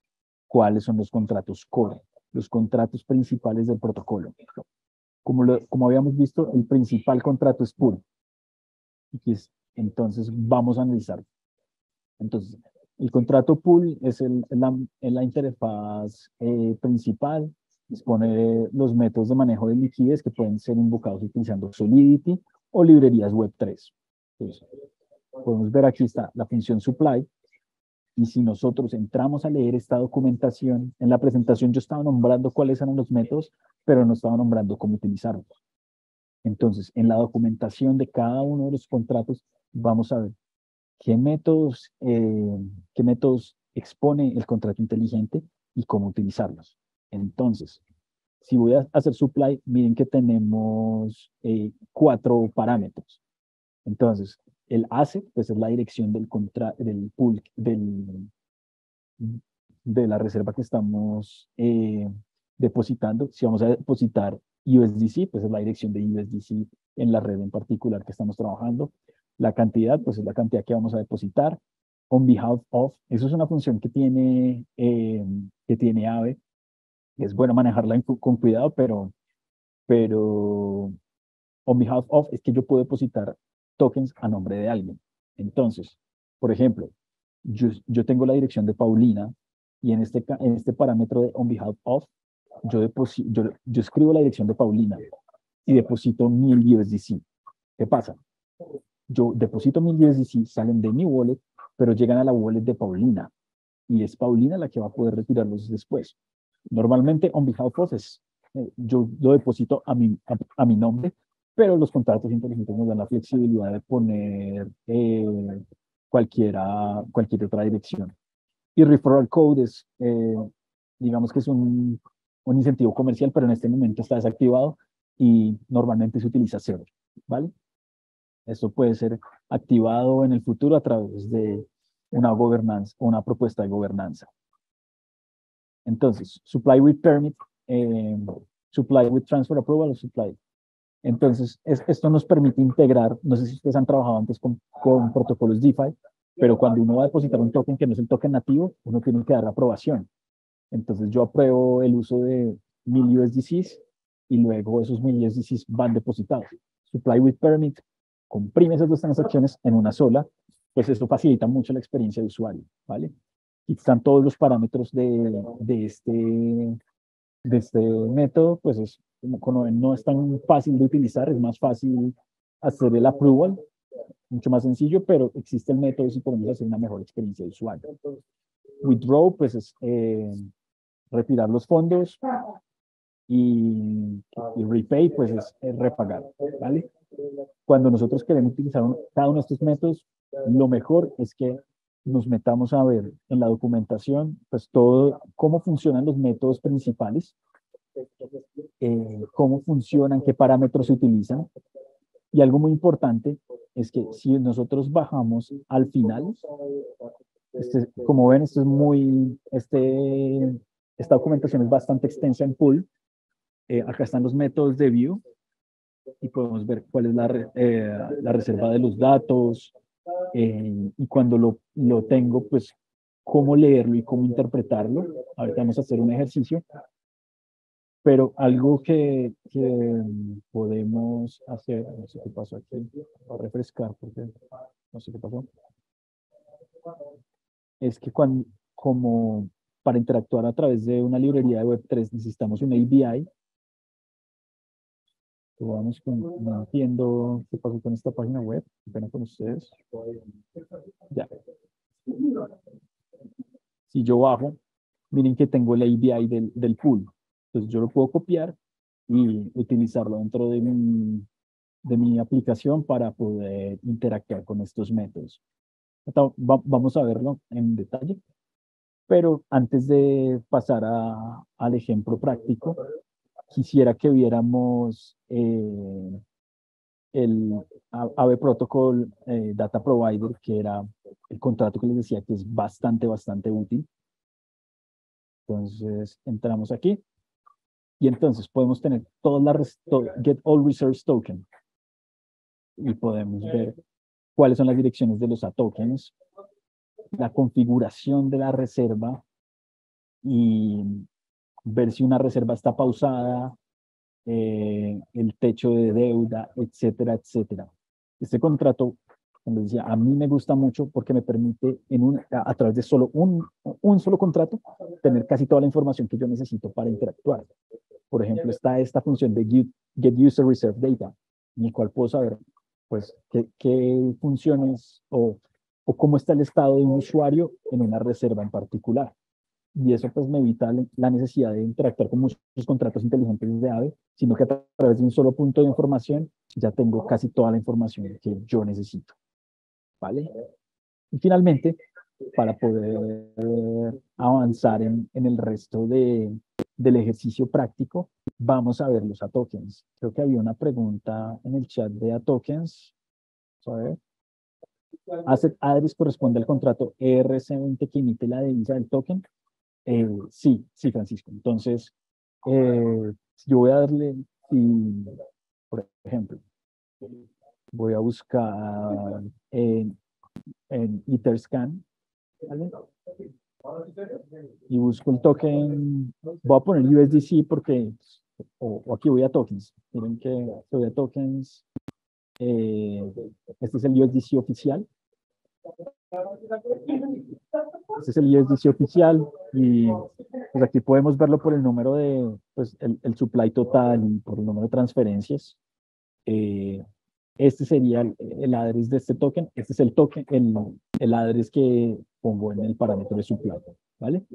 cuáles son los contratos core, los contratos principales del protocolo. Como, lo, como habíamos visto, el principal contrato es pool. Entonces, vamos a analizarlo. Entonces, el contrato pool es el, la, la interfaz eh, principal, dispone de los métodos de manejo de liquidez que pueden ser invocados utilizando Solidity o librerías web tres. Entonces, podemos ver aquí está la función supply. Y si nosotros entramos a leer esta documentación, en la presentación yo estaba nombrando cuáles eran los métodos, pero no estaba nombrando cómo utilizarlos. Entonces, en la documentación de cada uno de los contratos, vamos a ver qué métodos, eh, qué métodos expone el contrato inteligente y cómo utilizarlos. Entonces, si voy a hacer supply, miren que tenemos eh, cuatro parámetros. Entonces, el asset, pues es la dirección del, contra, del pool, del, de la reserva que estamos eh, depositando. Si vamos a depositar U S D C, pues es la dirección de U S D C en la red en particular que estamos trabajando. La cantidad, pues es la cantidad que vamos a depositar. On behalf of, eso es una función que tiene, eh, que tiene AAVE. Es bueno manejarla con cuidado, pero, pero on behalf of es que yo puedo depositar tokens a nombre de alguien. Entonces, por ejemplo, yo, yo tengo la dirección de Paulina y en este, en este parámetro de on behalf of, yo, yo, yo escribo la dirección de Paulina y deposito mil U S D C. ¿Qué pasa? Yo deposito mil U S D C, salen de mi wallet, pero llegan a la wallet de Paulina y es Paulina la que va a poder retirarlos después. Normalmente on behalf of es, eh, yo lo deposito a mi, a, a mi nombre, pero los contratos inteligentes nos dan la flexibilidad de poner eh, cualquiera, cualquier otra dirección. Y referral code es, eh, digamos que es un, un incentivo comercial, pero en este momento está desactivado y normalmente se utiliza cero, ¿vale? Esto puede ser activado en el futuro a través de una gobernanza, una propuesta de gobernanza. Entonces, supply with permit, eh, supply with transfer approval, supply. Entonces, es, esto nos permite integrar, no sé si ustedes han trabajado antes con, con protocolos DeFi, pero cuando uno va a depositar un token que no es el token nativo, uno tiene que dar la aprobación. Entonces, yo apruebo el uso de mil U S D Cs y luego esos mil U S D Cs van depositados. Supply with permit, comprime esas dos transacciones en una sola, pues esto facilita mucho la experiencia de usuario, ¿vale? Y están todos los parámetros de, de, este, de este método, pues es... Como ven, no es tan fácil de utilizar, es más fácil hacer el approval, mucho más sencillo, pero existe el método si podemos hacer una mejor experiencia de usuario. Withdraw, pues es eh, retirar los fondos y, y repay, pues es, es repagar, ¿vale? Cuando nosotros queremos utilizar un, cada uno de estos métodos, lo mejor es que nos metamos a ver en la documentación, pues todo, cómo funcionan los métodos principales, Eh, cómo funcionan, qué parámetros se utilizan. Y algo muy importante es que si nosotros bajamos al final, este, como ven, esto es muy, este, esta documentación es bastante extensa en pool. Eh, acá están los métodos de view y podemos ver cuál es la, eh, la reserva de los datos eh, y cuando lo, lo tengo, pues cómo leerlo y cómo interpretarlo. Ahorita vamos a hacer un ejercicio. Pero algo que, que podemos hacer, no sé qué pasó aquí, para refrescar, porque no sé qué pasó, es que cuando, como para interactuar a través de una librería de web tres necesitamos una A B I. Vamos con, no entiendo qué pasó con esta página web, pena con ustedes. Ya. Si yo bajo, miren que tengo la A B I del, del pool. Entonces yo lo puedo copiar y utilizarlo dentro de mi, de mi aplicación para poder interactuar con estos métodos. Vamos a verlo en detalle. Pero antes de pasar a, al ejemplo práctico, quisiera que viéramos eh, el AAVE Protocol eh, Data Provider, que era el contrato que les decía que es bastante, bastante útil. Entonces entramos aquí. Y entonces podemos tener todas las to, get all reserves token y podemos ver cuáles son las direcciones de los aTokens, la configuración de la reserva y ver si una reserva está pausada, eh, el techo de deuda, etcétera, etcétera. Este contrato, como decía, a mí me gusta mucho porque me permite en un, a, a través de solo un, un solo contrato tener casi toda la información que yo necesito para interactuar. Por ejemplo, está esta función de Get User Reserve Data, en el cual puedo saber pues, qué, qué funciones o, o cómo está el estado de un usuario en una reserva en particular. Y eso pues me evita la necesidad de interactuar con muchos contratos inteligentes de AAVE, sino que a través de un solo punto de información ya tengo casi toda la información que yo necesito. ¿Vale? Y finalmente, para poder avanzar en, en el resto de, del ejercicio práctico, vamos a ver los aTokens. Creo que había una pregunta en el chat de aTokens. Vamos a ver. Asset address corresponde al contrato E R C veinte que emite la divisa del token. Eh, sí, sí, Francisco. Entonces, eh, yo voy a darle, y, por ejemplo, voy a buscar en, en Etherscan, ¿vale? Y busco el token, voy a poner U S D C porque, o, o aquí voy a tokens, miren que voy a tokens, eh, este es el U S D C oficial. Este es el U S D C oficial y pues aquí podemos verlo por el número de, pues el, el supply total y por el número de transferencias. Eh, este sería el, el address de este token. Este es el token, el, el address que pongo en el parámetro de supply, ¿vale?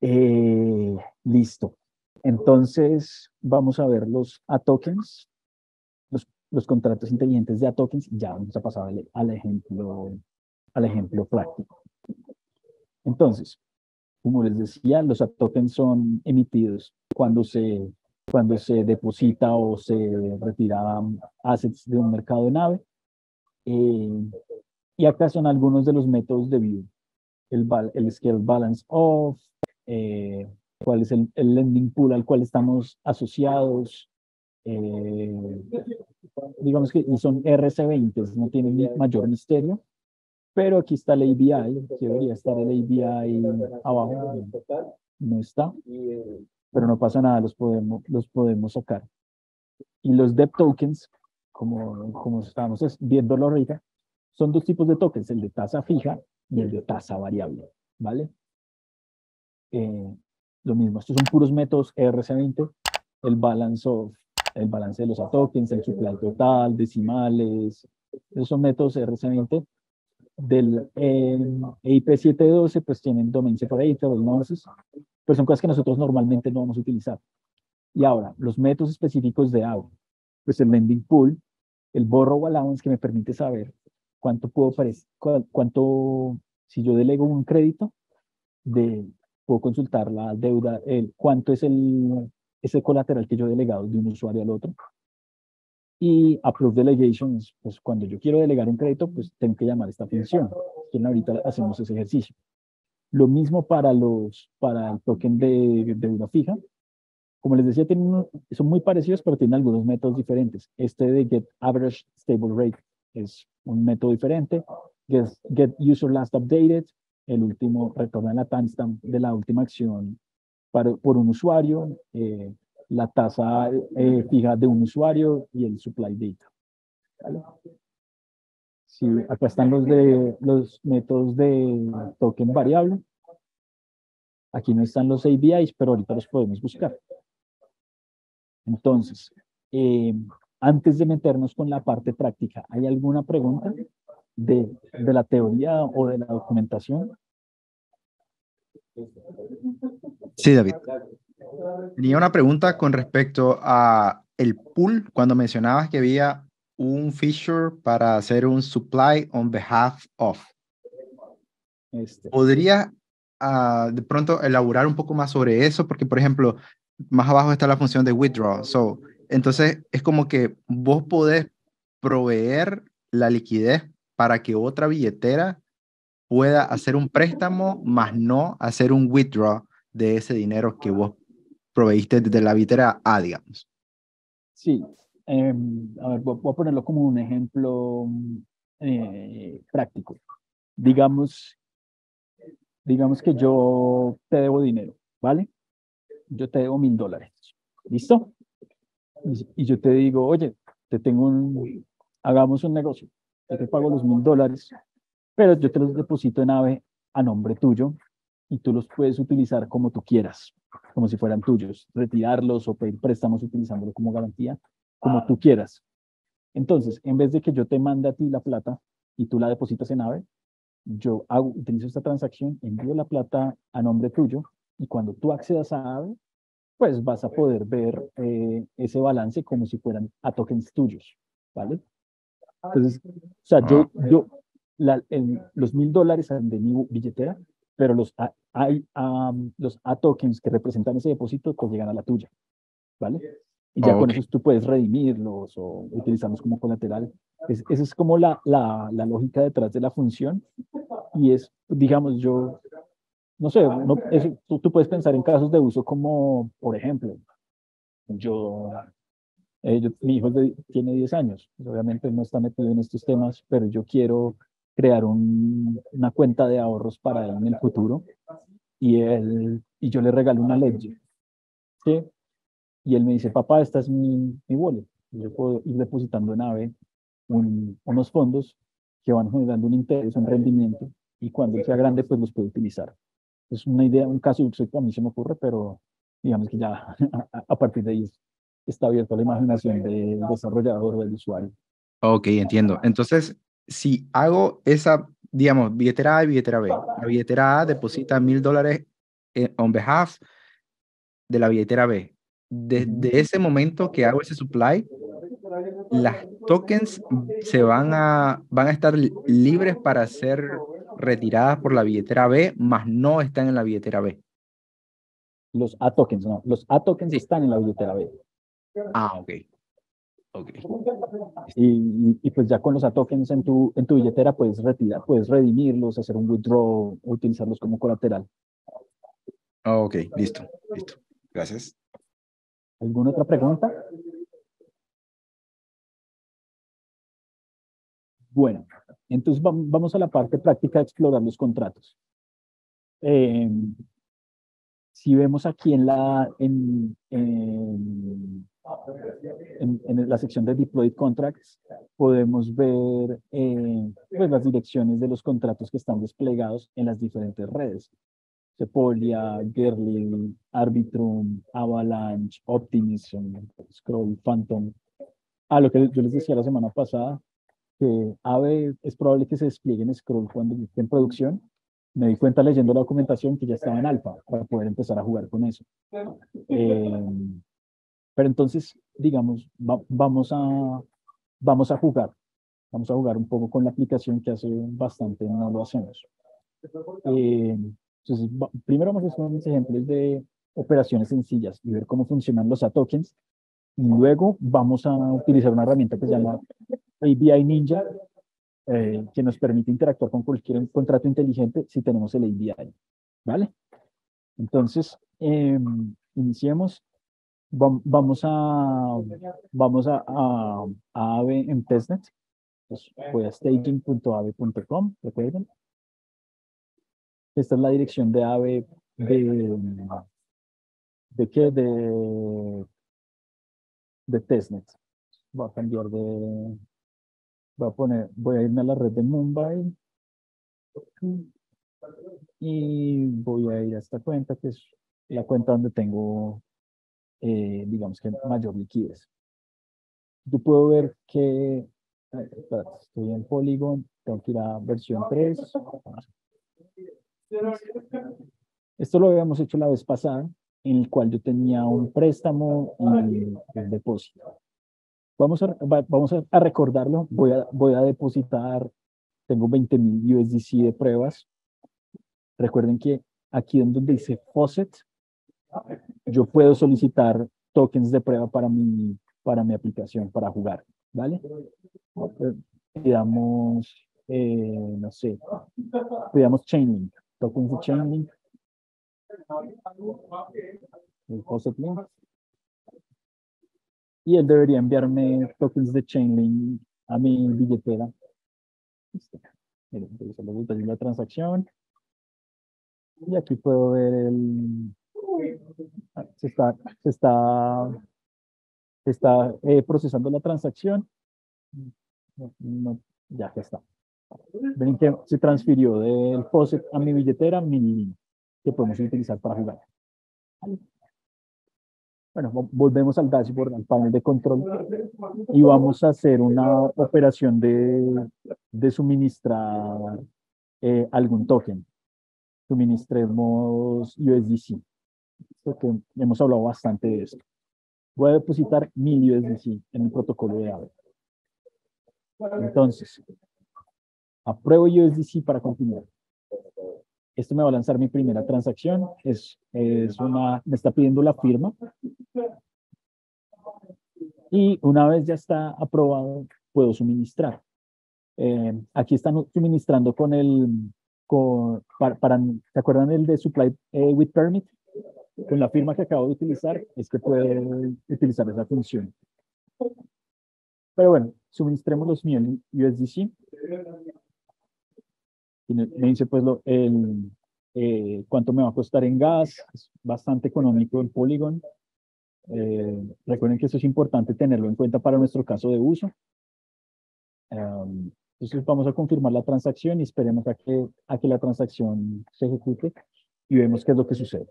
Eh, listo. Entonces vamos a ver los aTokens, los, los contratos inteligentes de aTokens. Ya vamos a pasar al, al ejemplo. al ejemplo práctico. Entonces, como les decía, los aTokens son emitidos cuando se, cuando se deposita o se retira assets de un mercado en AAVE. Eh, y acá son algunos de los métodos de view. El, el Scale Balance Off, eh, cuál es el, el Lending Pool al cual estamos asociados. Eh, digamos que son E R C veinte, no tienen mayor misterio. Pero aquí está el A B I, que debería estar el A B I abajo, no está, pero no pasa nada, los podemos, los podemos sacar. Y los dev tokens, como, como estamos viendo ahorita, son dos tipos de tokens, el de tasa fija y el de tasa variable, ¿vale? Eh, lo mismo, estos son puros métodos E R C veinte, el balance, of, el balance de los tokens, el supply total, decimales, esos son métodos E R C veinte. Del eh, E I P siete doce, pues tienen domain separator, nonces, pero son cosas que nosotros normalmente no vamos a utilizar. Y ahora, los métodos específicos de AAVE, pues el lending pool, el borrow allowance, que me permite saber cuánto puedo ofrecer, cu cuánto, si yo delego un crédito, de, puedo consultar la deuda, el, cuánto es el ese colateral que yo he delegado de un usuario al otro. Y approve delegations, pues cuando yo quiero delegar un crédito, pues tengo que llamar a esta función. Ahorita hacemos ese ejercicio. Lo mismo para, los, para el token de deuda fija. Como les decía, tienen, son muy parecidos, pero tienen algunos métodos diferentes. Este de get average stable rate es un método diferente. Get, get user last updated, el último retorna la timestamp de la última acción para, por un usuario. Eh, la tasa eh, fija de un usuario y el supply data. ¿Vale? Sí, acá están los, de, los métodos de token variable. Aquí no están los A B Is, pero ahorita los podemos buscar. Entonces, eh, antes de meternos con la parte práctica, ¿hay alguna pregunta de, de la teoría o de la documentación? Sí, David. Tenía una pregunta con respecto a el pool, cuando mencionabas que había un feature para hacer un supply on behalf of. Este. ¿Podrías uh, de pronto elaborar un poco más sobre eso? Porque, por ejemplo, más abajo está la función de withdraw. So, entonces, es como que vos podés proveer la liquidez para que otra billetera pueda hacer un préstamo, más no hacer un withdraw de ese dinero que vos proveíste desde la billetera A, digamos. Sí. Eh, a ver, voy a ponerlo como un ejemplo eh, práctico. Digamos, digamos que yo te debo dinero, ¿vale? Yo te debo mil dólares. ¿Listo? Y, y yo te digo, oye, te tengo un... Hagamos un negocio. Yo te pago los mil dólares, pero yo te los deposito en AAVE a nombre tuyo y tú los puedes utilizar como tú quieras, como si fueran tuyos, retirarlos o pedir préstamos utilizándolo como garantía como tú quieras. Entonces, en vez de que yo te mande a ti la plata y tú la depositas en AAVE, yo hago, utilizo esta transacción, envío la plata a nombre tuyo, y cuando tú accedas a AAVE, pues vas a poder ver eh, ese balance como si fueran aTokens tuyos, ¿vale? Entonces, o sea, ah. yo, yo la, el, los mil dólares de mi billetera, pero los a, a, a, los aTokens que representan ese depósito, pues llegan a la tuya, ¿vale? Y ya oh, con okay. eso tú puedes redimirlos o utilizarlos como colateral. Es, esa es como la, la, la lógica detrás de la función. Y es, digamos, yo... No sé, no, es, tú, tú puedes pensar en casos de uso como, por ejemplo, yo, eh, yo mi hijo de, tiene diez años, obviamente no está metido en estos temas, pero yo quiero crear un, una cuenta de ahorros para él en el futuro, y, él, y yo le regalo una ledger, ¿sí? Y él me dice, papá, esta es mi, mi wallet, yo puedo ir depositando en AAVE un, unos fondos que van generando un interés, un rendimiento, y cuando él sea grande, pues los puede utilizar. Es una idea, un caso que a mí se me ocurre, pero digamos que ya a partir de ahí está abierta la imaginación del desarrollador o del usuario. Ok, entiendo. Entonces, si hago esa, digamos, billetera A y billetera B, la billetera A deposita mil dólares on behalf de la billetera B. Desde ese momento que hago ese supply, las tokens se van a, van a estar libres para ser retiradas por la billetera B, más no están en la billetera B. Los aTokens, no. Los aTokens sí están en la billetera B. Ah, ok. okay. Y, y pues ya con los aTokens en tu, en tu billetera puedes retirar, puedes redimirlos, hacer un withdraw, utilizarlos como colateral. Ok, listo, listo. Gracias. ¿Alguna otra pregunta? Bueno. Entonces vamos a la parte práctica de explorar los contratos. Eh, si vemos aquí en la, en, en, en, en la sección de Deployed Contracts, podemos ver eh, pues las direcciones de los contratos que están desplegados en las diferentes redes. Sepolia, Gerling, Arbitrum, Avalanche, Optimism, Scroll, Phantom. Ah, lo que yo les decía la semana pasada, que AAVE es probable que se despliegue en Scroll cuando esté en producción. Me di cuenta leyendo la documentación que ya estaba en alfa para poder empezar a jugar con eso. Eh, pero entonces, digamos, va, vamos, a, vamos a jugar. Vamos a jugar un poco con la aplicación que hace bastante no lo hacemos. Eh, entonces, va, primero vamos a hacer unos ejemplos de operaciones sencillas y ver cómo funcionan los aTokens. Y luego vamos a utilizar una herramienta que se llama A B I Ninja, eh, que nos permite interactuar con cualquier contrato inteligente si tenemos el A B I, ¿vale? Entonces, eh, iniciemos. Va, vamos a, vamos a, a, a AAVE en testnet. Pues voy a staking punto aave punto com, recuerden. Esta es la dirección de AAVE de... ¿De qué? De... de testnet. Voy a cambiar de... Voy a poner... Voy a irme a la red de Mumbai. Y voy a ir a esta cuenta, que es la cuenta donde tengo, eh, digamos que mayor liquidez. Yo puedo ver que... Estoy en Polygon. Tengo que ir a versión tres. Esto lo habíamos hecho la vez pasada, en el cual yo tenía un préstamo y el depósito. Vamos a, vamos a recordarlo. Voy a, voy a depositar, tengo veinte mil U S D C de pruebas. Recuerden que aquí en donde dice Faucet, yo puedo solicitar tokens de prueba para mi, para mi aplicación, para jugar, ¿vale? Pidamos, eh, no sé, pidamos Chainlink, tokens de Chainlink. Y él debería enviarme tokens de Chainlink a mi billetera. Miren, se le gusta la transacción. Y aquí puedo ver el... Se está, se está, se está eh, procesando la transacción. No, no, ya que está. Ven que se transfirió del faucet a mi billetera, mi... que podemos utilizar para jugar. Bueno, volvemos al dashboard, al panel de control, y vamos a hacer una operación de, de suministrar eh, algún token. Suministremos U S D C. Porque hemos hablado bastante de esto. Voy a depositar mil U S D C en el protocolo de AAVE. Entonces, apruebo U S D C para continuar. Esto me va a lanzar mi primera transacción. Es, es una, me está pidiendo la firma. Y una vez ya está aprobado, puedo suministrar. Eh, aquí están suministrando con el... Con, para, para, ¿se acuerdan el de Supply eh, with Permit? Con la firma que acabo de utilizar, es que puedo utilizar esa función. Pero bueno, suministremos los mil U S D C. Y me dice pues lo, el, eh, cuánto me va a costar en gas. Es bastante económico en Polygon. Eh, recuerden que eso es importante tenerlo en cuenta para nuestro caso de uso. Um, entonces vamos a confirmar la transacción y esperemos a que, a que la transacción se ejecute y vemos qué es lo que sucede.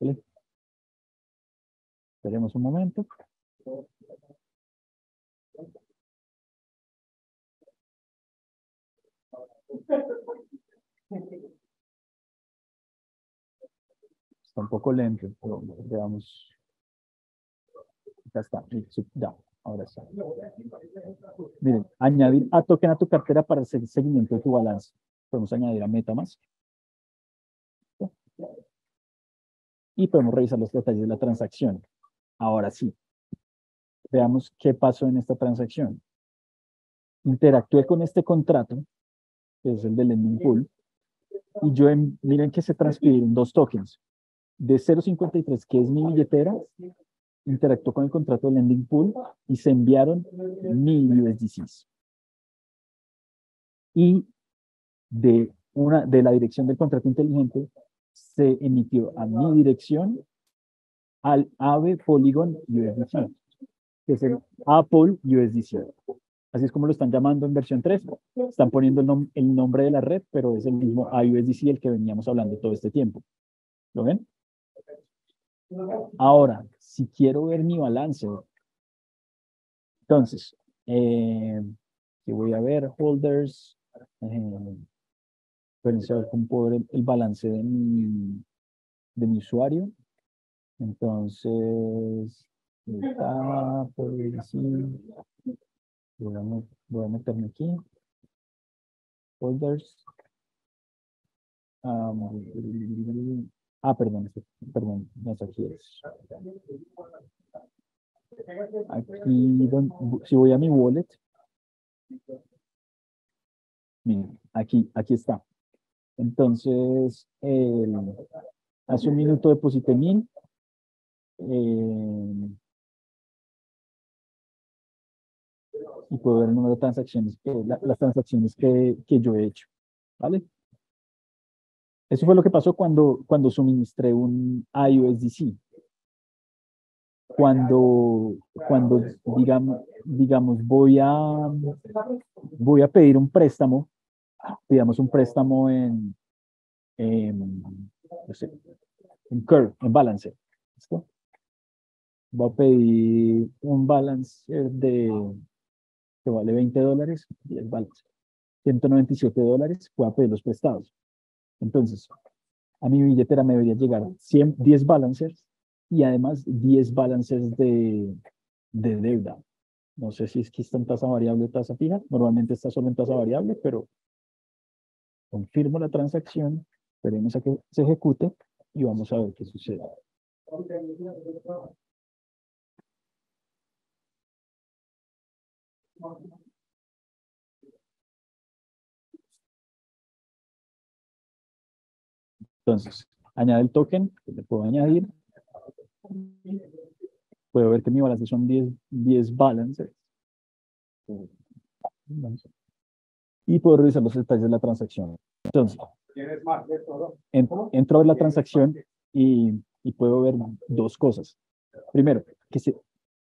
¿Vale? Esperemos un momento. Está un poco lento, pero veamos. Ya está, ya, ahora está. Miren, añadir a token a tu cartera para hacer seguimiento de tu balance. Podemos añadir a MetaMask. Y podemos revisar los detalles de la transacción. Ahora sí. Veamos qué pasó en esta transacción. Interactué con este contrato, que es el de Lending Pool, y yo, en, miren que se transfirieron dos tokens. De cero punto cincuenta y tres, que es mi billetera, interactuó con el contrato de Lending Pool y se enviaron mil U S D Cs. Y de, una, de la dirección del contrato inteligente, se emitió a mi dirección al AAVE Polygon U S D C, que es el Apple U S D C. Así es como lo están llamando en versión tres. Están poniendo el, nom el nombre de la red, pero es el mismo a U S D C el que veníamos hablando todo este tiempo. ¿Lo ven? Ahora, si quiero ver mi balance, entonces, eh, voy a ver holders. Eh, Espérense a ver cómo puedo ver el balance de mi, de mi usuario. Entonces, está, puedo decir, voy, a, voy a meterme aquí. Holders. Um, ah, perdón, perdón, no sé qué es. Aquí, si voy a mi wallet. Miren, aquí, aquí está. Entonces, eh, hace un minuto deposité mil. Eh, y puedo ver el número de transacciones, que, la, las transacciones que, que yo he hecho. ¿Vale? Eso fue lo que pasó cuando, cuando suministré un a U S D C. Cuando, cuando digamos, digamos, voy a, voy a pedir un préstamo. Pidamos un préstamo en, en, no sé, en Curve, en Balancer. ¿Listo? Voy a pedir un Balancer de, que vale veinte dólares, y el Balancer, ciento noventa y siete dólares, voy a pedir los prestados. Entonces, a mi billetera me debería llegar cien, diez Balancers y además diez Balancers de, de deuda. No sé si es que está en tasa variable o tasa fija. Normalmente está solo en tasa variable, pero confirmo la transacción, esperemos a que se ejecute y vamos a ver qué sucede. Entonces, añade el token, que le puedo añadir. Puedo ver que mi balance son diez, diez balances. Y puedo revisar los detalles de la transacción. Entonces, entro a ver la transacción y, y puedo ver dos cosas. Primero, que se,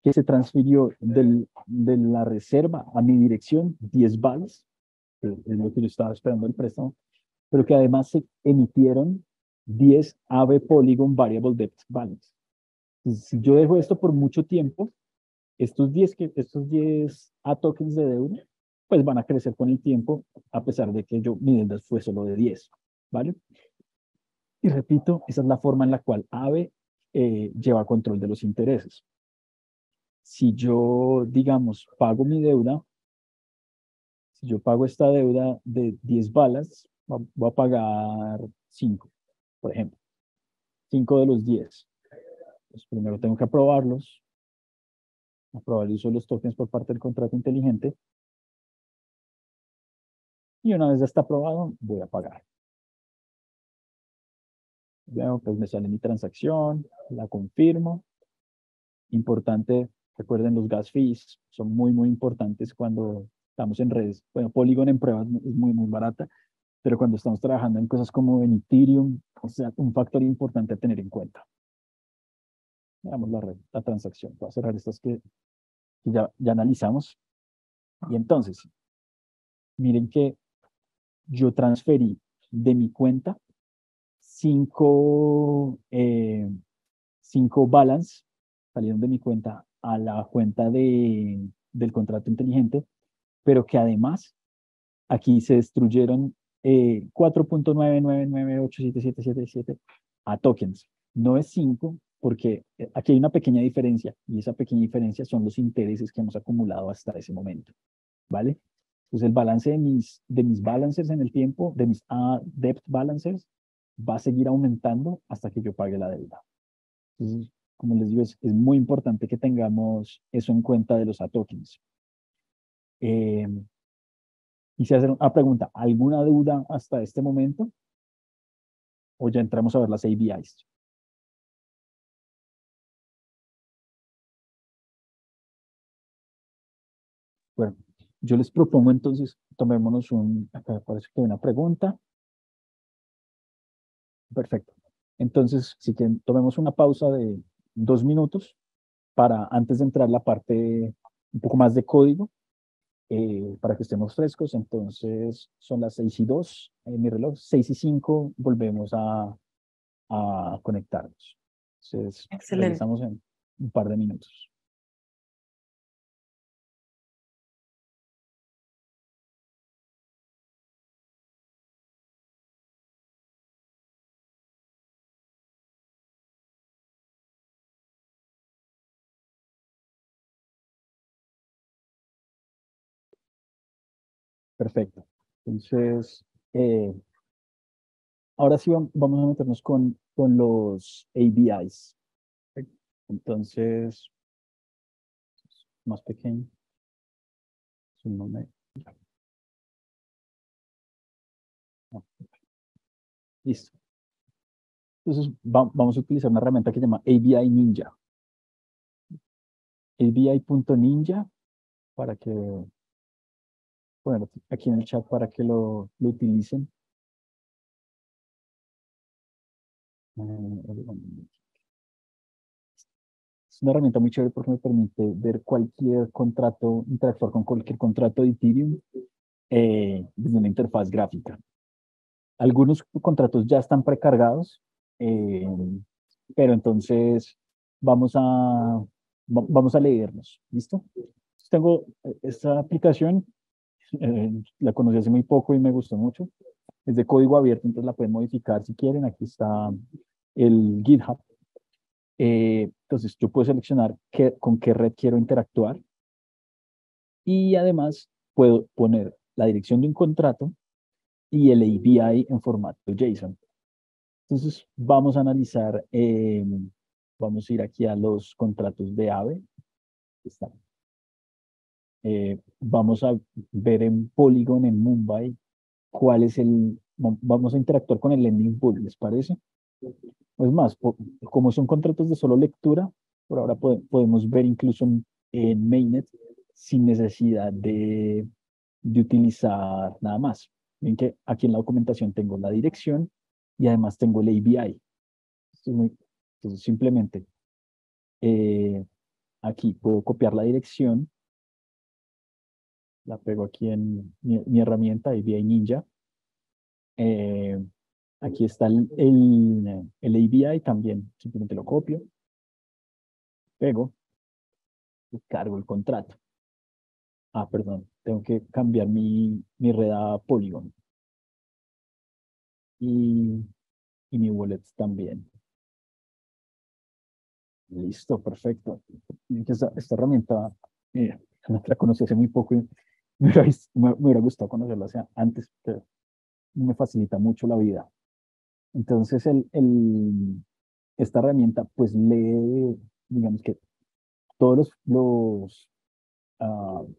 que se transfirió del, de la reserva a mi dirección diez vales, que es lo que yo estaba esperando el préstamo, pero que además se emitieron diez AAVE Polygon Variable Debt Balance. si yo dejo esto por mucho tiempo, estos diez, estos diez aTokens de deuda, pues van a crecer con el tiempo, a pesar de que yo, mi deuda fue solo de diez, ¿vale? Y repito, esa es la forma en la cual Aave eh, lleva control de los intereses. Si yo, digamos, pago mi deuda, si yo pago esta deuda de diez balas, voy a pagar cinco, por ejemplo. cinco de los diez. Pues primero tengo que aprobarlos. Aprobar el uso de los tokens por parte del contrato inteligente. Y una vez ya está aprobado, voy a pagar. Luego, pues me sale mi transacción, la confirmo. Importante, recuerden, los gas fees son muy, muy importantes cuando estamos en redes. Bueno, Polygon en pruebas es muy, muy barata, pero cuando estamos trabajando en cosas como en Ethereum, o sea, un factor importante a tener en cuenta. Veamos la red, la transacción. Voy a cerrar estas que, que ya, ya analizamos. Y entonces, miren que yo transferí de mi cuenta cinco, eh, cinco balance, salieron de mi cuenta a la cuenta de, del contrato inteligente, pero que además aquí se destruyeron eh, cuatro punto nueve nueve nueve ocho siete siete siete siete aTokens. No es cinco, porque aquí hay una pequeña diferencia, y esa pequeña diferencia son los intereses que hemos acumulado hasta ese momento, ¿vale? Entonces el balance de mis, de mis balancers en el tiempo, de mis uh, debt balancers, va a seguir aumentando hasta que yo pague la deuda. Entonces, como les digo, es, es muy importante que tengamos eso en cuenta de los aTokens. Eh, quise hacer una pregunta, ¿alguna duda hasta este momento? O ya entramos a ver las A B Is. Bueno, yo les propongo entonces, tomémonos un, acá parece que hay una pregunta. Perfecto. Entonces, si quieren, tomemos una pausa de dos minutos para antes de entrar la parte un poco más de código, eh, para que estemos frescos. Entonces, son las seis y dos en mi reloj, seis y cinco, volvemos a, a conectarnos. Entonces, excelente. Regresamos en un par de minutos. Perfecto. Entonces, eh, ahora sí vamos a meternos con, con los A B Is. Entonces, más pequeño. Listo. Entonces, va, vamos a utilizar una herramienta que se llama A B I Ninja. A B I punto ninja para que... Bueno, aquí en el chat para que lo, lo utilicen. Es una herramienta muy chévere porque me permite ver cualquier contrato, interactuar con cualquier contrato de Ethereum eh, desde una interfaz gráfica. Algunos contratos ya están precargados, eh, pero entonces vamos a, va, vamos a leerlos. ¿Listo? Tengo esta aplicación. Eh, la conocí hace muy poco y me gustó mucho. Es de código abierto, entonces la pueden modificar si quieren. Aquí está el GitHub. Eh, entonces yo puedo seleccionar qué, con qué red quiero interactuar. Y además puedo poner la dirección de un contrato y el A B I en formato JSON. Entonces vamos a analizar, eh, vamos a ir aquí a los contratos de Aave. Está. Eh, vamos a ver en Polygon, en Mumbai, cuál es el... Vamos a interactuar con el Lending Pool, ¿les parece? Es más, por, como son contratos de solo lectura, por ahora pode, podemos ver incluso en, en Mainnet sin necesidad de, de utilizar nada más. Miren que aquí en la documentación tengo la dirección y además tengo el A B I. Entonces simplemente eh, aquí puedo copiar la dirección. La pego aquí en mi, mi herramienta, A B I Ninja. Eh, aquí está el, el, el A B I también. Simplemente lo copio. Pego. Y cargo el contrato. Ah, perdón. Tengo que cambiar mi, mi red a Polygon. Y, y mi wallet también. Listo, perfecto. Esta, esta herramienta eh, la conocí hace muy poco y me hubiera, me hubiera gustado conocerla hace, antes, pero me facilita mucho la vida. Entonces, el, el, esta herramienta pues lee, digamos que todos los, los uh,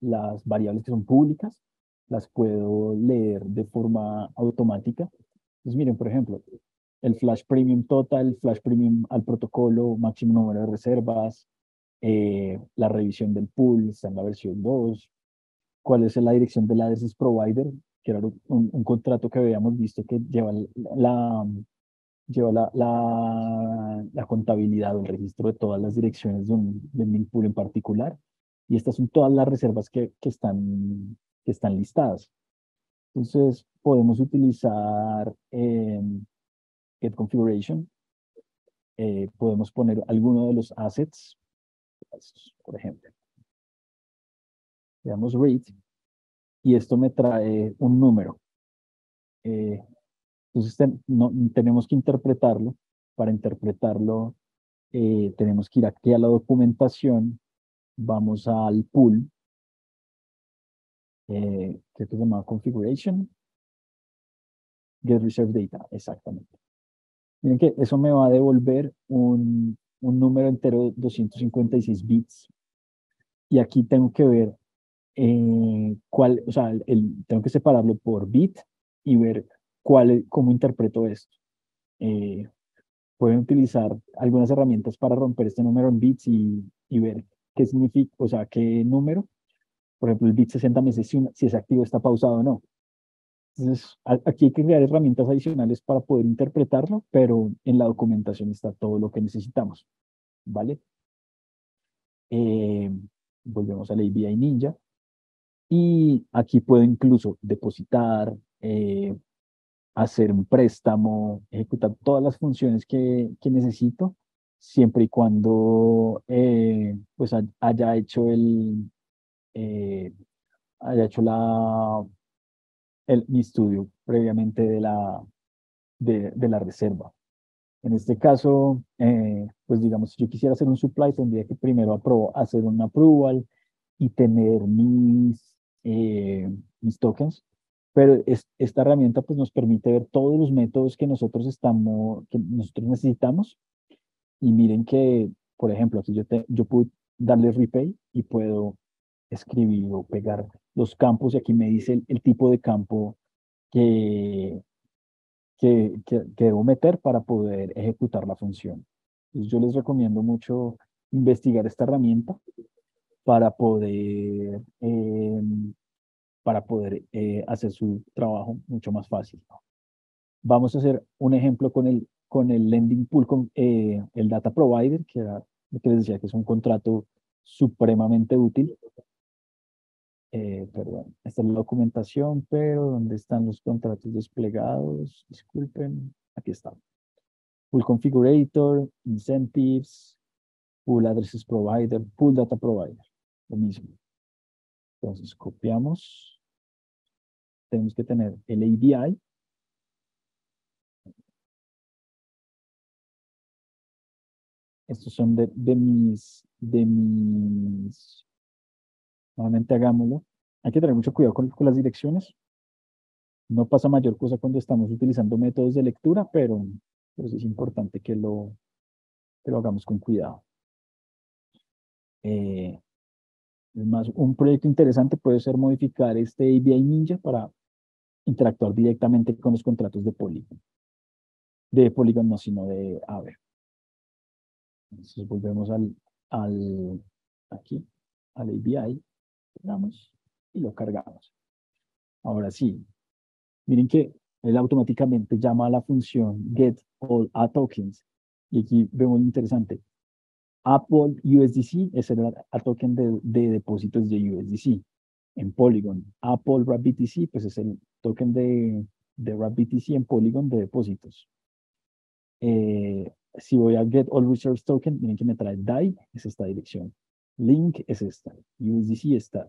las variables que son públicas, las puedo leer de forma automática. Entonces, miren, por ejemplo, el Flash Premium Total, Flash Premium al protocolo, máximo número de reservas, eh, la revisión del pool, está en la versión dos, cuál es la dirección del Addresses Provider, que era un, un contrato que habíamos visto que lleva la, lleva la, la, la contabilidad o el registro de todas las direcciones de un lending pool en particular, y estas son todas las reservas que, que, están, que están listadas. Entonces, podemos utilizar... Eh, Get Configuration, eh, podemos poner alguno de los assets, por ejemplo. Le damos Read, y esto me trae un número. Eh, entonces ten, no, tenemos que interpretarlo. Para interpretarlo eh, tenemos que ir aquí a la documentación, vamos al pool, eh, que se llama Configuration, Get Reserve Data, exactamente. Miren que eso me va a devolver un, un número entero de doscientos cincuenta y seis bits. Y aquí tengo que ver eh, cuál, o sea, el, el, tengo que separarlo por bit y ver cuál, cómo interpreto esto. Eh, pueden utilizar algunas herramientas para romper este número en bits y, y ver qué significa, o sea, qué número. Por ejemplo, el bit sesenta me dice si, si es activo, está pausado o no. Entonces, aquí hay que crear herramientas adicionales para poder interpretarlo, pero en la documentación está todo lo que necesitamos, ¿vale? Eh, volvemos a la A B I Ninja. Y aquí puedo incluso depositar, eh, hacer un préstamo, ejecutar todas las funciones que, que necesito, siempre y cuando eh, pues haya hecho el... Eh, haya hecho la... El, mi estudio previamente de la, de, de la reserva. En este caso, eh, pues digamos, si yo quisiera hacer un supply, tendría que primero apro hacer un approval y tener mis, eh, mis tokens, pero es, esta herramienta pues, nos permite ver todos los métodos que nosotros, estamos, que nosotros necesitamos. Y miren que, por ejemplo, aquí yo, te, yo puedo darle repay y puedo escribir o pegar los campos, y aquí me dice el, el tipo de campo que, que, que, que debo meter para poder ejecutar la función. Entonces yo les recomiendo mucho investigar esta herramienta para poder, eh, para poder eh, hacer su trabajo mucho más fácil, ¿no? Vamos a hacer un ejemplo con el, con el Lending Pool, con eh, el Data Provider, que era lo que les decía, que es un contrato supremamente útil. Eh, perdón, esta es la documentación, pero ¿dónde están los contratos desplegados? Disculpen, aquí está. Pool Configurator, Incentives, Pool Addresses Provider, Pool Data Provider, lo mismo. Entonces copiamos. Tenemos que tener el A D I. Estos son de, de mis, de mis... Nuevamente hagámoslo. Hay que tener mucho cuidado con, con las direcciones. No pasa mayor cosa cuando estamos utilizando métodos de lectura, pero, pero sí es importante que lo, que lo hagamos con cuidado. Eh, además, un proyecto interesante puede ser modificar este A B I Ninja para interactuar directamente con los contratos de Polygon. De Polygon no, sino de AAVE. Entonces volvemos al, al, aquí, al A B I. Damos y lo cargamos. Ahora sí, miren que él automáticamente llama a la función Get All aTokens. Y aquí vemos lo interesante. Apple U S D C es el aToken de, de depósitos de U S D C. En Polygon, Apple RapBTC, pues es el token de, de RapBTC en Polygon de depósitos. Eh, si voy a get all reserves token, miren que me trae D A I, es esta dirección. Link es esta. U S D C está.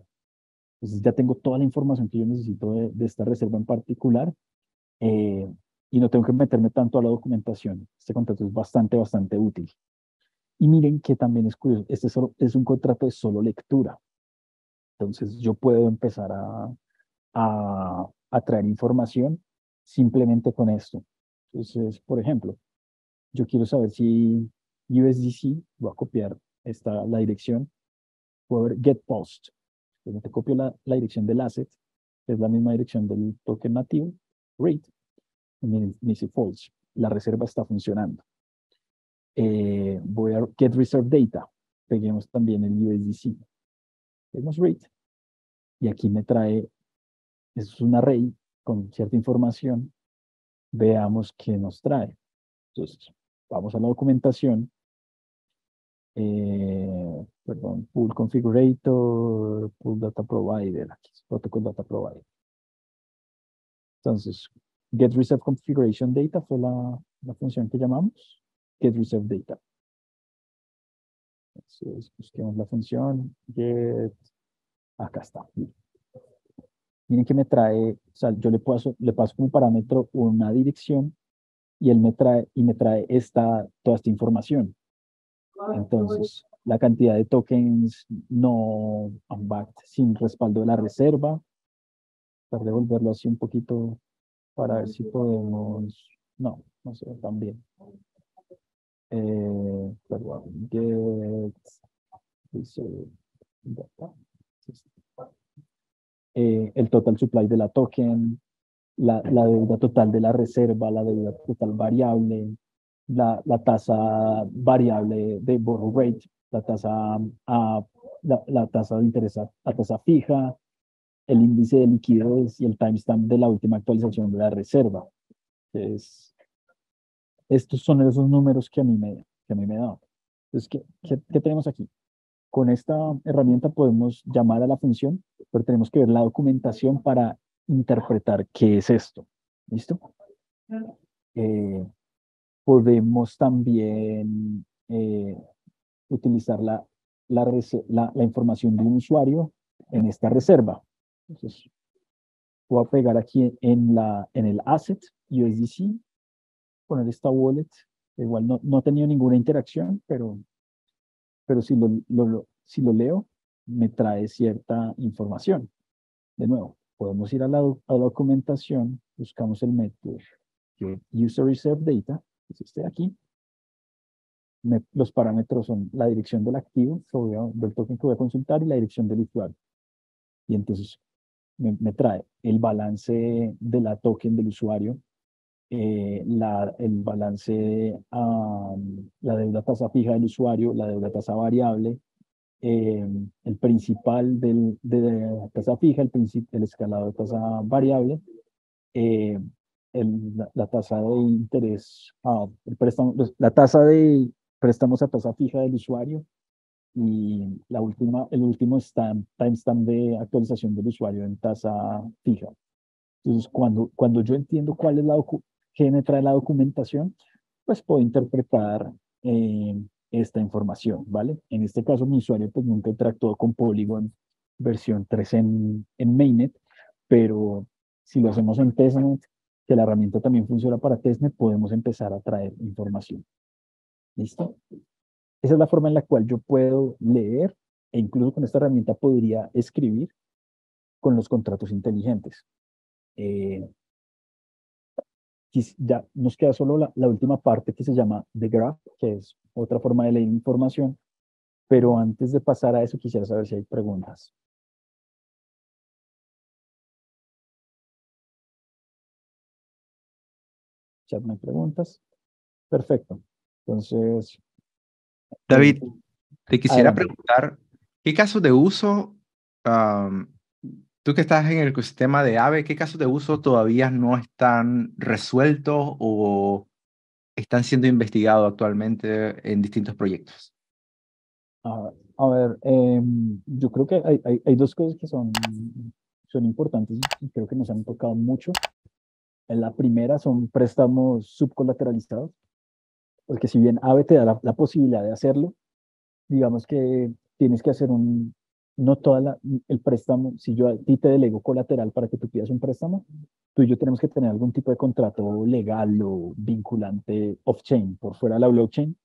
Entonces ya tengo toda la información que yo necesito de, de esta reserva en particular. Eh, y no tengo que meterme tanto a la documentación. Este contrato es bastante, bastante útil. Y miren que también es curioso. Este es, solo, es un contrato de solo lectura. Entonces yo puedo empezar a, a, a traer información simplemente con esto. Entonces, por ejemplo, yo quiero saber si U S D C, voy a copiar esta, la dirección, puedo ver get post. Entonces te copio la, la dirección del asset, es la misma dirección del token nativo, rate, y me dice false, la reserva está funcionando. Eh, voy a get reserve data, peguemos también el U S D C, peguemos rate, y aquí me trae, es un array con cierta información, veamos qué nos trae. Entonces, vamos a la documentación. Eh, perdón, PoolConfigurator, Pool Data Provider, aquí es Protocol Data Provider. Entonces, Get Reserve Configuration Data fue la, la función que llamamos Get Reserve Data. Entonces, busquemos la función Get. Acá está. Miren que me trae, o sea, yo le paso, le paso como parámetro una dirección. Y él me trae, y me trae esta, toda esta información. Entonces, la cantidad de tokens no unbacked, sin respaldo de la reserva. Para devolverlo así un poquito, para ver si podemos... No, no sé, también. Eh, perdón, get... Dice, eh, el total supply de la token... La, la deuda total de la reserva, la deuda total variable, la, la tasa variable de borrow rate, la tasa a, la, la tasa de interés a, a tasa fija, el índice de liquidez y el timestamp de la última actualización de la reserva. Entonces, estos son esos números que a mí me, que a mí me dan. Entonces, ¿qué, qué, ¿qué tenemos aquí? Con esta herramienta podemos llamar a la función, pero tenemos que ver la documentación para interpretar qué es esto. ¿Listo? Eh, podemos también eh, utilizar la, la, la, la información de un usuario en esta reserva. Entonces, voy a pegar aquí en, la, en el asset U S D C, poner esta wallet. Igual no, no he tenido ninguna interacción, pero, pero si, lo, lo, lo, si lo leo, me trae cierta información. De nuevo, podemos ir a la, a la documentación, buscamos el método User Reserve Data, que es este de aquí. Me, los parámetros son la dirección del activo, a, del token que voy a consultar, y la dirección del usuario. Y entonces me, me trae el balance de la token del usuario, eh, la, el balance, um, la deuda tasa fija del usuario, la deuda tasa variable, Eh, el principal del, de, de tasa fija, el, el escalado de tasa variable, eh, el, la, la tasa de interés, ah, el préstamo, la tasa de préstamos a tasa fija del usuario y la última, el último timestamp de actualización del usuario en tasa fija. Entonces, cuando, cuando yo entiendo cuál es la que me trae la documentación, pues puedo interpretar eh, esta información, ¿vale? En este caso, mi usuario pues nunca interactuó con Polygon versión tres en, en Mainnet, pero si lo hacemos en Testnet, que la herramienta también funciona para Testnet, podemos empezar a traer información. ¿Listo? Esa es la forma en la cual yo puedo leer, e incluso con esta herramienta podría escribir con los contratos inteligentes. Eh, Ya nos queda solo la, la última parte que se llama The Graph, que es otra forma de leer información. Pero antes de pasar a eso, quisiera saber si hay preguntas. Ya no hay preguntas. Perfecto. Entonces, David, te quisiera adelante. Preguntar, ¿qué casos de uso, um, tú que estás en el ecosistema de AAVE, ¿qué casos de uso todavía no están resueltos o están siendo investigados actualmente en distintos proyectos? A, a ver, eh, yo creo que hay, hay, hay dos cosas que son, son importantes y creo que nos han tocado mucho. La primera son préstamos subcolateralizados. porque si bien AAVE te da la, la posibilidad de hacerlo, digamos que tienes que hacer un, no toda la, el préstamo, si yo a ti te delego colateral para que tú pidas un préstamo, tú y yo tenemos que tener algún tipo de contrato legal o vinculante off-chain, por fuera de la blockchain.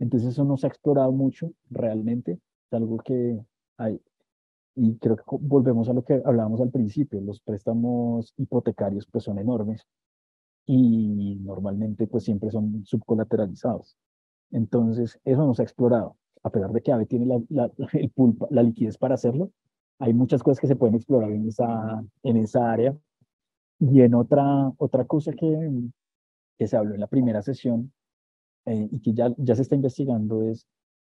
Entonces eso no se ha explorado mucho realmente, es algo que hay. Y creo que volvemos a lo que hablábamos al principio, los préstamos hipotecarios pues son enormes y normalmente pues siempre son subcolateralizados. Entonces eso no se ha explorado, a pesar de que AAVE tiene la, la, el pool, la liquidez para hacerlo, hay muchas cosas que se pueden explorar en esa, en esa área. Y en otra, otra cosa que, que se habló en la primera sesión eh, y que ya, ya se está investigando es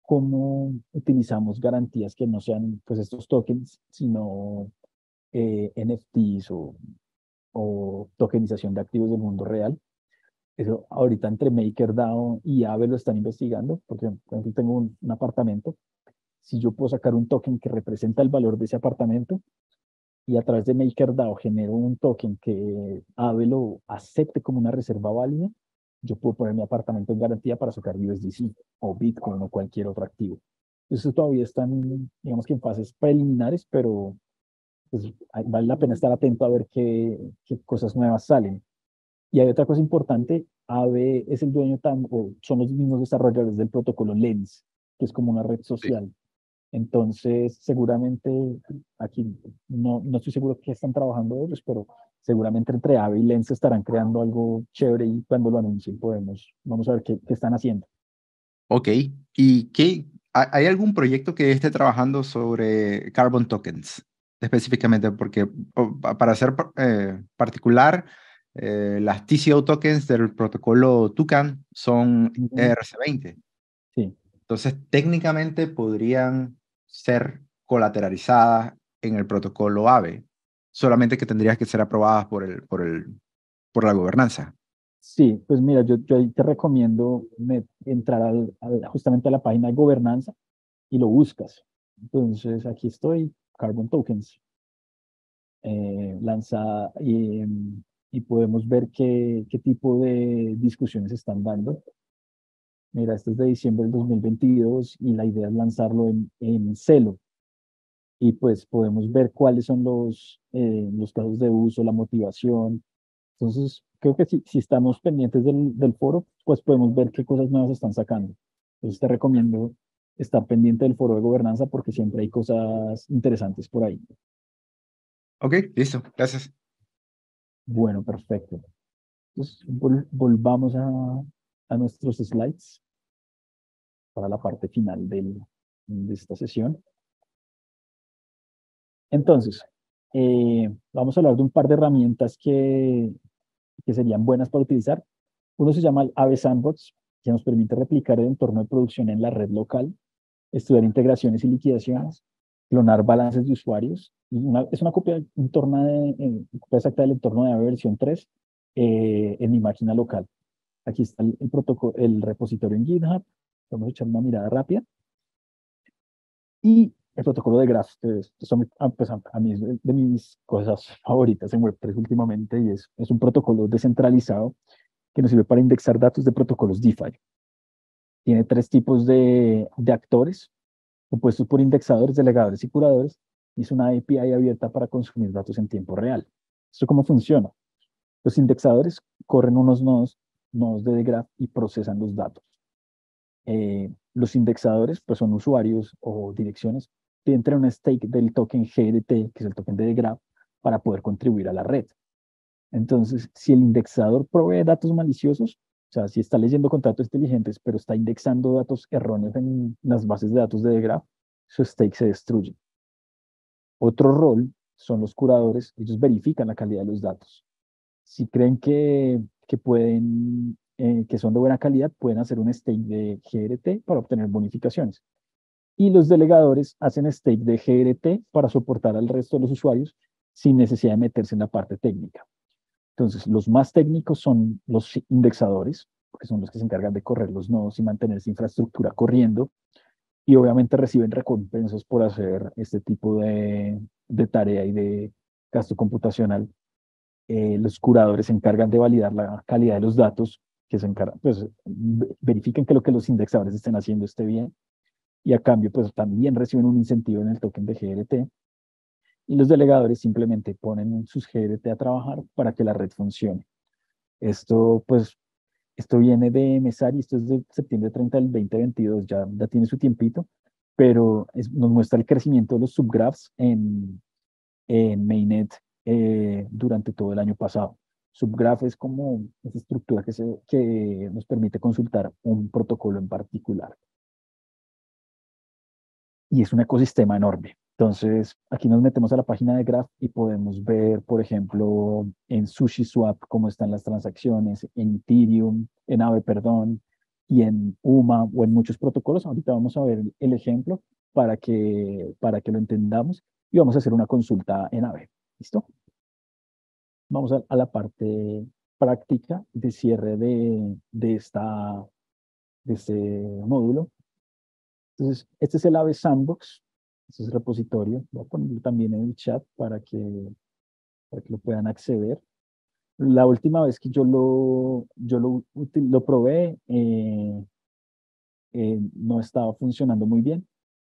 cómo utilizamos garantías que no sean pues, estos tokens, sino eh, N F Ts o, o tokenización de activos del mundo real. Eso ahorita entre MakerDAO y AAVE lo están investigando, porque por ejemplo tengo un, un apartamento. Si yo puedo sacar un token que representa el valor de ese apartamento, y a través de MakerDAO genero un token que AAVE lo acepte como una reserva válida, yo puedo poner mi apartamento en garantía para sacar U S D C o Bitcoin o cualquier otro activo. Eso todavía están, digamos que en fases preliminares, pero pues, vale la pena estar atento a ver qué, qué cosas nuevas salen. Y hay otra cosa importante, AAVE es el dueño, tan, o son los mismos desarrolladores del protocolo Lens, que es como una red social. Sí. Entonces, seguramente, aquí no, no estoy seguro que están trabajando ellos, pero seguramente entre AAVE y Lens estarán creando algo chévere y cuando lo anuncien podemos, vamos a ver qué, qué están haciendo. Ok, ¿y qué, hay algún proyecto que esté trabajando sobre Carbon Tokens específicamente? Porque para ser eh, particular, eh, las T C O Tokens del protocolo Toucan son uh-huh. E R C veinte. Sí. Entonces, técnicamente podrían ser colateralizadas en el protocolo AAVE, solamente que tendrías que ser aprobadas por, el, por, el, por la gobernanza. Sí, pues mira, yo, yo ahí te recomiendo me, entrar al, al, justamente a la página de gobernanza y lo buscas. Entonces, aquí estoy, Carbon Tokens. Eh, lanza y, y podemos ver qué, qué tipo de discusiones están dando. Mira, este es de diciembre del dos mil veintidós y la idea es lanzarlo en, en Celo. Y pues podemos ver cuáles son los, eh, los casos de uso, la motivación. Entonces, creo que si, si estamos pendientes del, del foro, pues podemos ver qué cosas nuevas están sacando. Entonces, te recomiendo estar pendiente del foro de gobernanza porque siempre hay cosas interesantes por ahí. Ok, listo. Gracias. Bueno, perfecto. Entonces, vol- volvamos a... a nuestros slides para la parte final del, de esta sesión. Entonces, eh, vamos a hablar de un par de herramientas que, que serían buenas para utilizar. Uno se llama el AAVE Sandbox, que nos permite replicar el entorno de producción en la red local, estudiar integraciones y liquidaciones, clonar balances de usuarios. Y una, es una copia, entorno de, eh, copia exacta del entorno de AAVE versión tres eh, en mi máquina local. Aquí está el, el, protocolo, el repositorio en GitHub. Vamos a echar una mirada rápida. Y el protocolo de Graph, que es, pues a, a mí es de mis cosas favoritas en Web tres últimamente, y es, es un protocolo descentralizado que nos sirve para indexar datos de protocolos DeFi. Tiene tres tipos de, de actores, compuestos por indexadores, delegadores y curadores, y es una A P I abierta para consumir datos en tiempo real. ¿Esto cómo funciona? Los indexadores corren unos nodos nodos de The Graph y procesan los datos. Eh, los indexadores pues son usuarios o direcciones que entran en un stake del token G R T, que es el token de The Graph, para poder contribuir a la red. Entonces, si el indexador provee datos maliciosos, o sea, si está leyendo contratos inteligentes, pero está indexando datos erróneos en las bases de datos de The Graph, su stake se destruye. Otro rol son los curadores, ellos verifican la calidad de los datos. Si creen que que pueden, eh, que son de buena calidad, pueden hacer un stake de G R T para obtener bonificaciones. Y los delegadores hacen stake de G R T para soportar al resto de los usuarios sin necesidad de meterse en la parte técnica. Entonces, los más técnicos son los indexadores, que son los que se encargan de correr los nodos y mantener esa infraestructura corriendo, y obviamente reciben recompensas por hacer este tipo de, de tarea y de gasto computacional. Eh, los curadores se encargan de validar la calidad de los datos que se encargan, pues verifiquen que lo que los indexadores estén haciendo esté bien, y a cambio pues también reciben un incentivo en el token de G R T, y los delegadores simplemente ponen sus G R T a trabajar para que la red funcione. Esto pues, esto viene de Mesari, esto es de septiembre treinta del veinte veintidós, ya, ya tiene su tiempito, pero es, nos muestra el crecimiento de los subgraphs en, en Mainnet eh, durante todo el año pasado. Subgraph es como esa estructura que, se, que nos permite consultar un protocolo en particular. Y es un ecosistema enorme. Entonces, aquí nos metemos a la página de Graph y podemos ver, por ejemplo, en SushiSwap cómo están las transacciones, en Ethereum, en Aave, perdón, y en UMA o en muchos protocolos. Ahorita vamos a ver el ejemplo para que, para que lo entendamos y vamos a hacer una consulta en Aave. ¿Listo? Vamos a, a la parte práctica de cierre de, de, esta, de este módulo. Entonces, este es el Aave Sandbox, este es el repositorio. Voy a ponerlo también en el chat para que, para que lo puedan acceder. La última vez que yo lo, yo lo, lo probé, eh, eh, no estaba funcionando muy bien.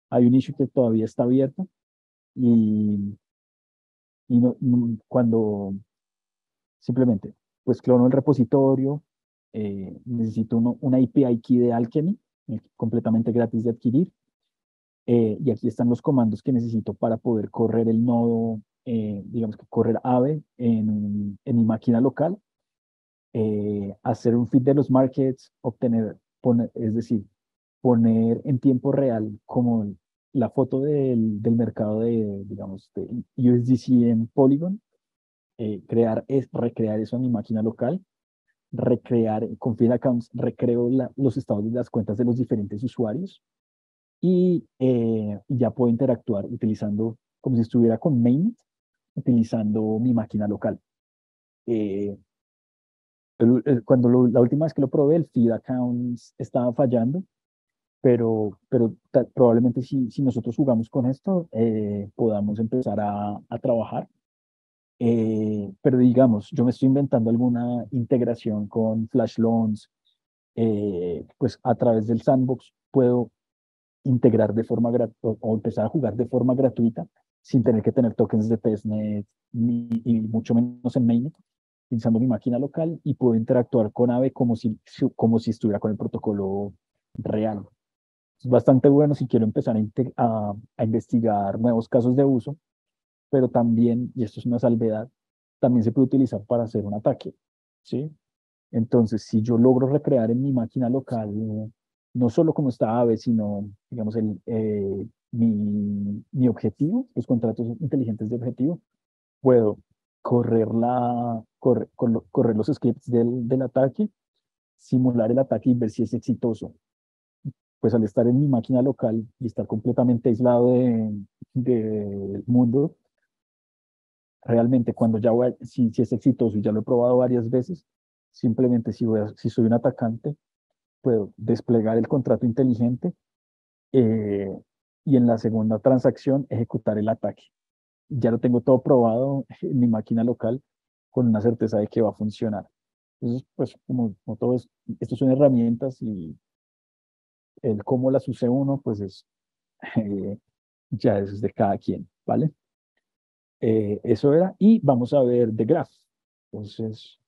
Hay un issue que todavía está abierto y, y no, no, cuando... Simplemente, pues clono el repositorio, eh, necesito uno, una A P I key de Alchemy, eh, completamente gratis de adquirir, eh, y aquí están los comandos que necesito para poder correr el nodo, eh, digamos que correr Aave en, en mi máquina local, eh, hacer un feed de los markets, obtener, poner, es decir, poner en tiempo real como la foto del, del mercado de, digamos, de U S D C en Polygon, Eh, crear es recrear eso en mi máquina local, recrear, con Field Accounts, recreo la, los estados de las cuentas de los diferentes usuarios y eh, ya puedo interactuar utilizando, como si estuviera con Mainnet, utilizando mi máquina local. Eh, el, el, cuando lo, la última vez que lo probé, el Field Accounts estaba fallando, pero, pero tal, probablemente si, si nosotros jugamos con esto, eh, podamos empezar a, a trabajar. Eh, pero digamos, yo me estoy inventando alguna integración con Flash Loans, eh, pues a través del sandbox puedo integrar de forma gratuita o empezar a jugar de forma gratuita sin tener que tener tokens de testnet ni y mucho menos en mainnet, utilizando mi máquina local, y puedo interactuar con Aave como si, como si estuviera con el protocolo real. Es bastante bueno si quiero empezar a, a, a investigar nuevos casos de uso. Pero también, y esto es una salvedad, también se puede utilizar para hacer un ataque, ¿sí? Entonces, si yo logro recrear en mi máquina local, no solo como está Aave, sino, digamos, el, eh, mi, mi objetivo, los contratos inteligentes de objetivo, puedo correr, la, corre, corre, correr los scripts del, del ataque, simular el ataque y ver si es exitoso. Pues al estar en mi máquina local y estar completamente aislado del de mundo, realmente cuando ya voy, a, si, si es exitoso y ya lo he probado varias veces, simplemente si, voy a, si soy un atacante, puedo desplegar el contrato inteligente eh, y en la segunda transacción ejecutar el ataque. Ya lo tengo todo probado en mi máquina local con una certeza de que va a funcionar. Entonces, pues como, como todo esto, estas son herramientas y el cómo las use uno, pues es, eh, ya es de cada quien, ¿vale? Eh, eso era, y vamos a ver The Graph. Entonces,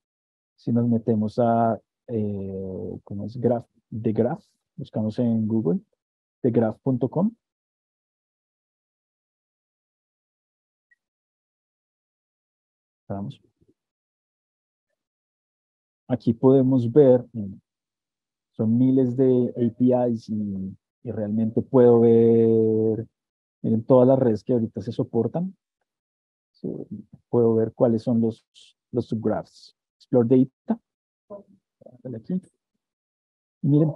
si nos metemos a, eh, ¿cómo es? Graph, The Graph, buscamos en Google, the graph punto com. Vamos. Aquí podemos ver, son miles de A P Is y, y realmente puedo ver, miren, todas las redes que ahorita se soportan. Puedo ver cuáles son los, los subgraphs. Explore Data. Y miren,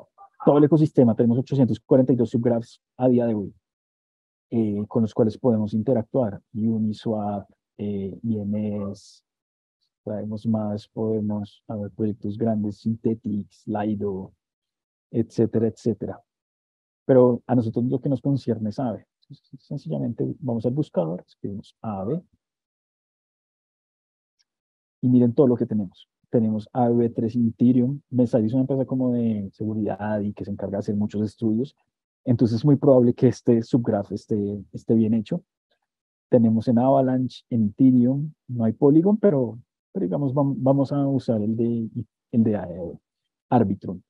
todo el ecosistema. Tenemos ochocientos cuarenta y dos subgraphs a día de hoy, eh, con los cuales podemos interactuar. Uniswap, eh, I M S, traemos más, podemos a ver proyectos grandes, Synthetix, Lido, etcétera, etcétera. Pero a nosotros lo que nos concierne es Aave. Sencillamente vamos al buscador, escribimos Aave. Y miren todo lo que tenemos. Tenemos A V E tres y Ethereum. Mestari es una empresa como de seguridad y que se encarga de hacer muchos estudios. Entonces es muy probable que este subgraph esté, esté bien hecho. Tenemos en Avalanche, en Ethereum, no hay Polygon, pero, pero digamos vamos a usar el de, el de eh, Arbitrum.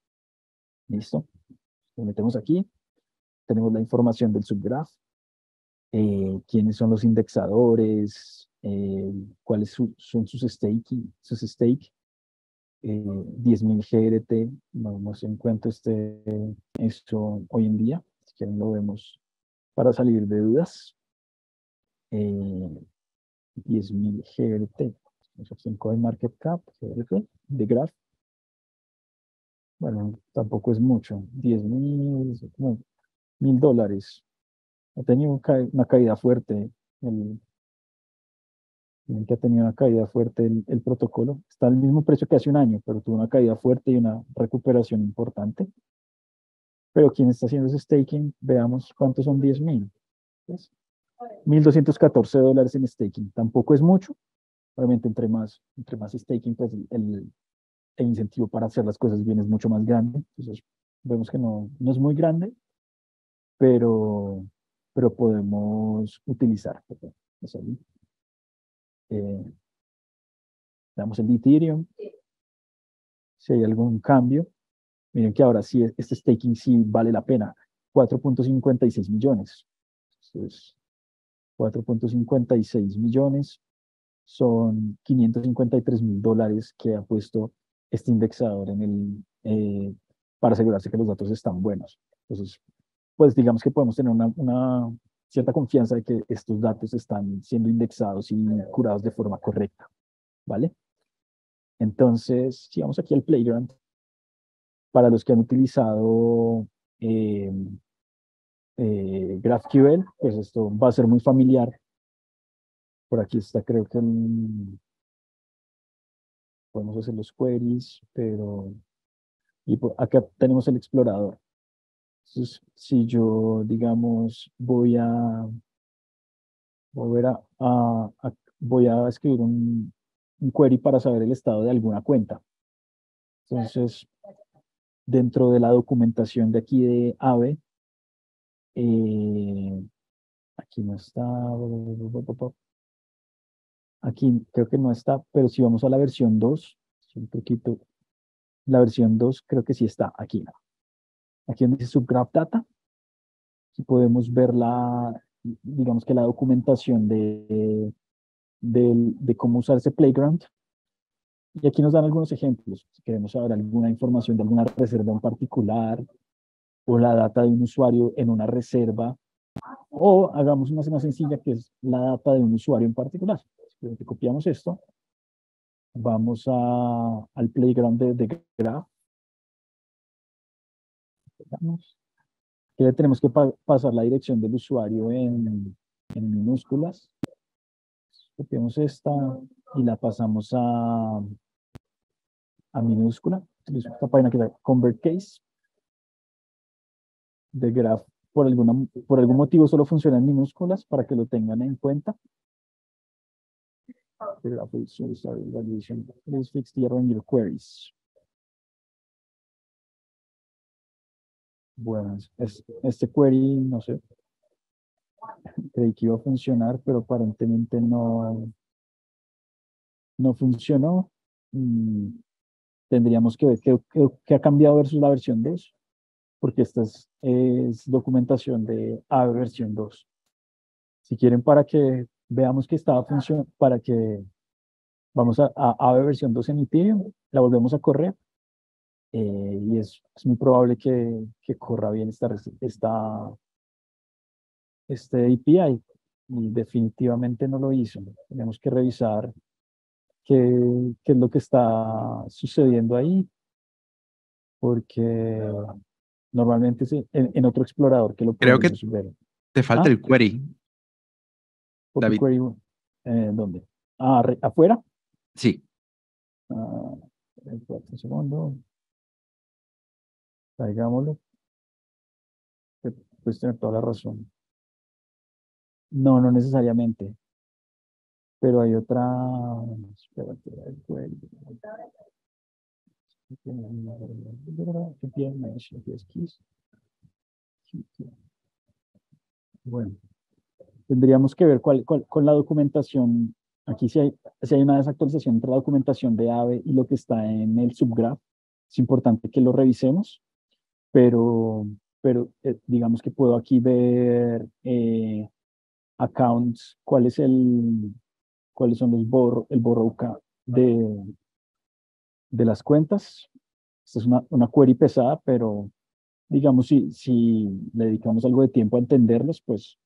¿Listo? Lo metemos aquí. Tenemos la información del subgraph. Eh, quiénes son los indexadores, eh, cuáles su, son sus stake, sus stake eh, diez mil G R T, no, no sé en cuánto este, esto hoy en día, si quieren lo vemos para salir de dudas, eh, diez mil G R T, cinco de market cap, G R T, de Graph, bueno, tampoco es mucho, diez mil dólares. Ha tenido una caída fuerte, el, el que ha tenido una caída fuerte el, el protocolo. Está al mismo precio que hace un año, pero tuvo una caída fuerte y una recuperación importante. Pero quien está haciendo ese staking, veamos cuántos son diez mil. ¿Ves? mil doscientos catorce dólares en staking. Tampoco es mucho. Obviamente entre más, entre más staking, pues el, el incentivo para hacer las cosas bien es mucho más grande. Entonces vemos que no, no es muy grande, pero... pero podemos utilizar. Eh, damos el Ethereum. Si hay algún cambio, miren que ahora sí, este staking sí vale la pena. cuatro punto cincuenta y seis millones. Entonces, cuatro punto cincuenta y seis millones son quinientos cincuenta y tres mil dólares que ha puesto este indexador en el, eh, para asegurarse que los datos están buenos. Entonces, pues digamos que podemos tener una, una cierta confianza de que estos datos están siendo indexados y curados de forma correcta, ¿vale? Entonces, si vamos aquí al Playground, para los que han utilizado eh, eh, GraphQL, pues esto va a ser muy familiar. Por aquí está, creo que el, podemos hacer los queries, pero... Y por, acá tenemos el explorador. Entonces, si yo, digamos, voy a, volver a, a, a, voy a escribir un, un query para saber el estado de alguna cuenta. Entonces, dentro de la documentación de aquí de A A V E, eh, aquí no está, aquí creo que no está, pero si vamos a la versión dos, un poquito, la versión dos creo que sí está aquí. Aquí donde dice subgraph data, aquí podemos ver la, digamos que la documentación de, de, de cómo usar ese playground. Y aquí nos dan algunos ejemplos. Si queremos saber alguna información de alguna reserva en particular, o la data de un usuario en una reserva, o hagamos una más sencilla que es la data de un usuario en particular. Si copiamos esto, vamos a, al playground de, de Graph. Que le tenemos que pa pasar la dirección del usuario en, en minúsculas. Copiamos esta y la pasamos a, a minúscula. Esta página que está Convert Case. The Graph, por, alguna, por algún motivo, solo funciona en minúsculas para que lo tengan en cuenta. The Graph is so sorry, validation. Please fix the error in your queries. Bueno, es, este query, no sé, creí que iba a funcionar, pero aparentemente no, no funcionó. Mm, tendríamos que ver qué, qué, qué ha cambiado versus la versión dos, porque esta es, es documentación de A A V E versión dos. Si quieren, para que veamos que estaba funcionando, para que vamos a, a A A V E versión dos en Ethereum, la volvemos a correr. Eh, y es, es muy probable que, que corra bien esta, esta, este A P I, y definitivamente no lo hizo. Tenemos que revisar qué, qué es lo que está sucediendo ahí, porque normalmente sí, en, en otro explorador que lo creo que subir. Te falta ah, el query, David. Query eh, ¿dónde? Ah, re, ¿afuera? Sí. Ah, un segundo. Traigámoslo. Puedes tener toda la razón. No, no necesariamente. Pero hay otra... Bueno, tendríamos que ver cuál, cuál, con la documentación. Aquí si hay, si hay una desactualización entre la documentación de AAVE y lo que está en el subgraph. Es importante que lo revisemos, pero, pero eh, digamos que puedo aquí ver eh, accounts, cuál es el, cuáles son los borro, el borrow de, de las cuentas. Esta es una, una query pesada, pero digamos si, si le dedicamos algo de tiempo a entenderlos, pues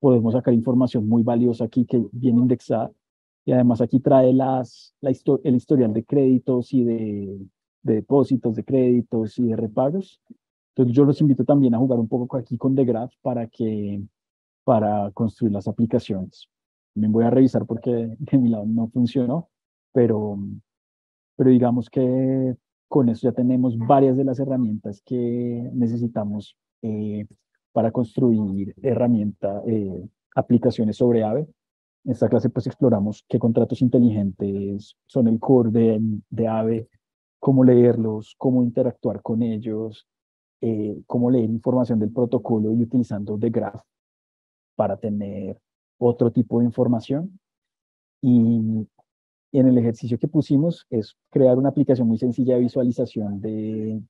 podemos sacar información muy valiosa aquí que viene indexada. Y además aquí trae las, la histo el historial de créditos y de, de depósitos de créditos y de repagos. Entonces yo los invito también a jugar un poco aquí con The Graph para, que, para construir las aplicaciones. También voy a revisar porque de mi lado no funcionó, pero, pero digamos que con eso ya tenemos varias de las herramientas que necesitamos eh, para construir herramientas, eh, aplicaciones sobre AAVE. En esta clase pues exploramos qué contratos inteligentes son el core de, de AAVE, cómo leerlos, cómo interactuar con ellos, eh, cómo leer información del protocolo y utilizando The Graph para tener otro tipo de información. Y en el ejercicio que pusimos es crear una aplicación muy sencilla de visualización de,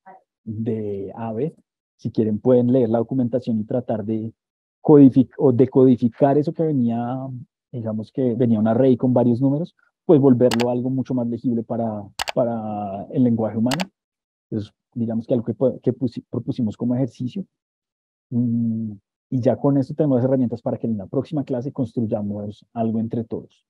de AAVE. Si quieren pueden leer la documentación y tratar de codific- o decodificar eso que venía... digamos que venía un array con varios números, pues volverlo algo mucho más legible para, para el lenguaje humano. Entonces, digamos que algo que, que propusimos como ejercicio. Y ya con eso tenemos herramientas para que en la próxima clase construyamos algo entre todos.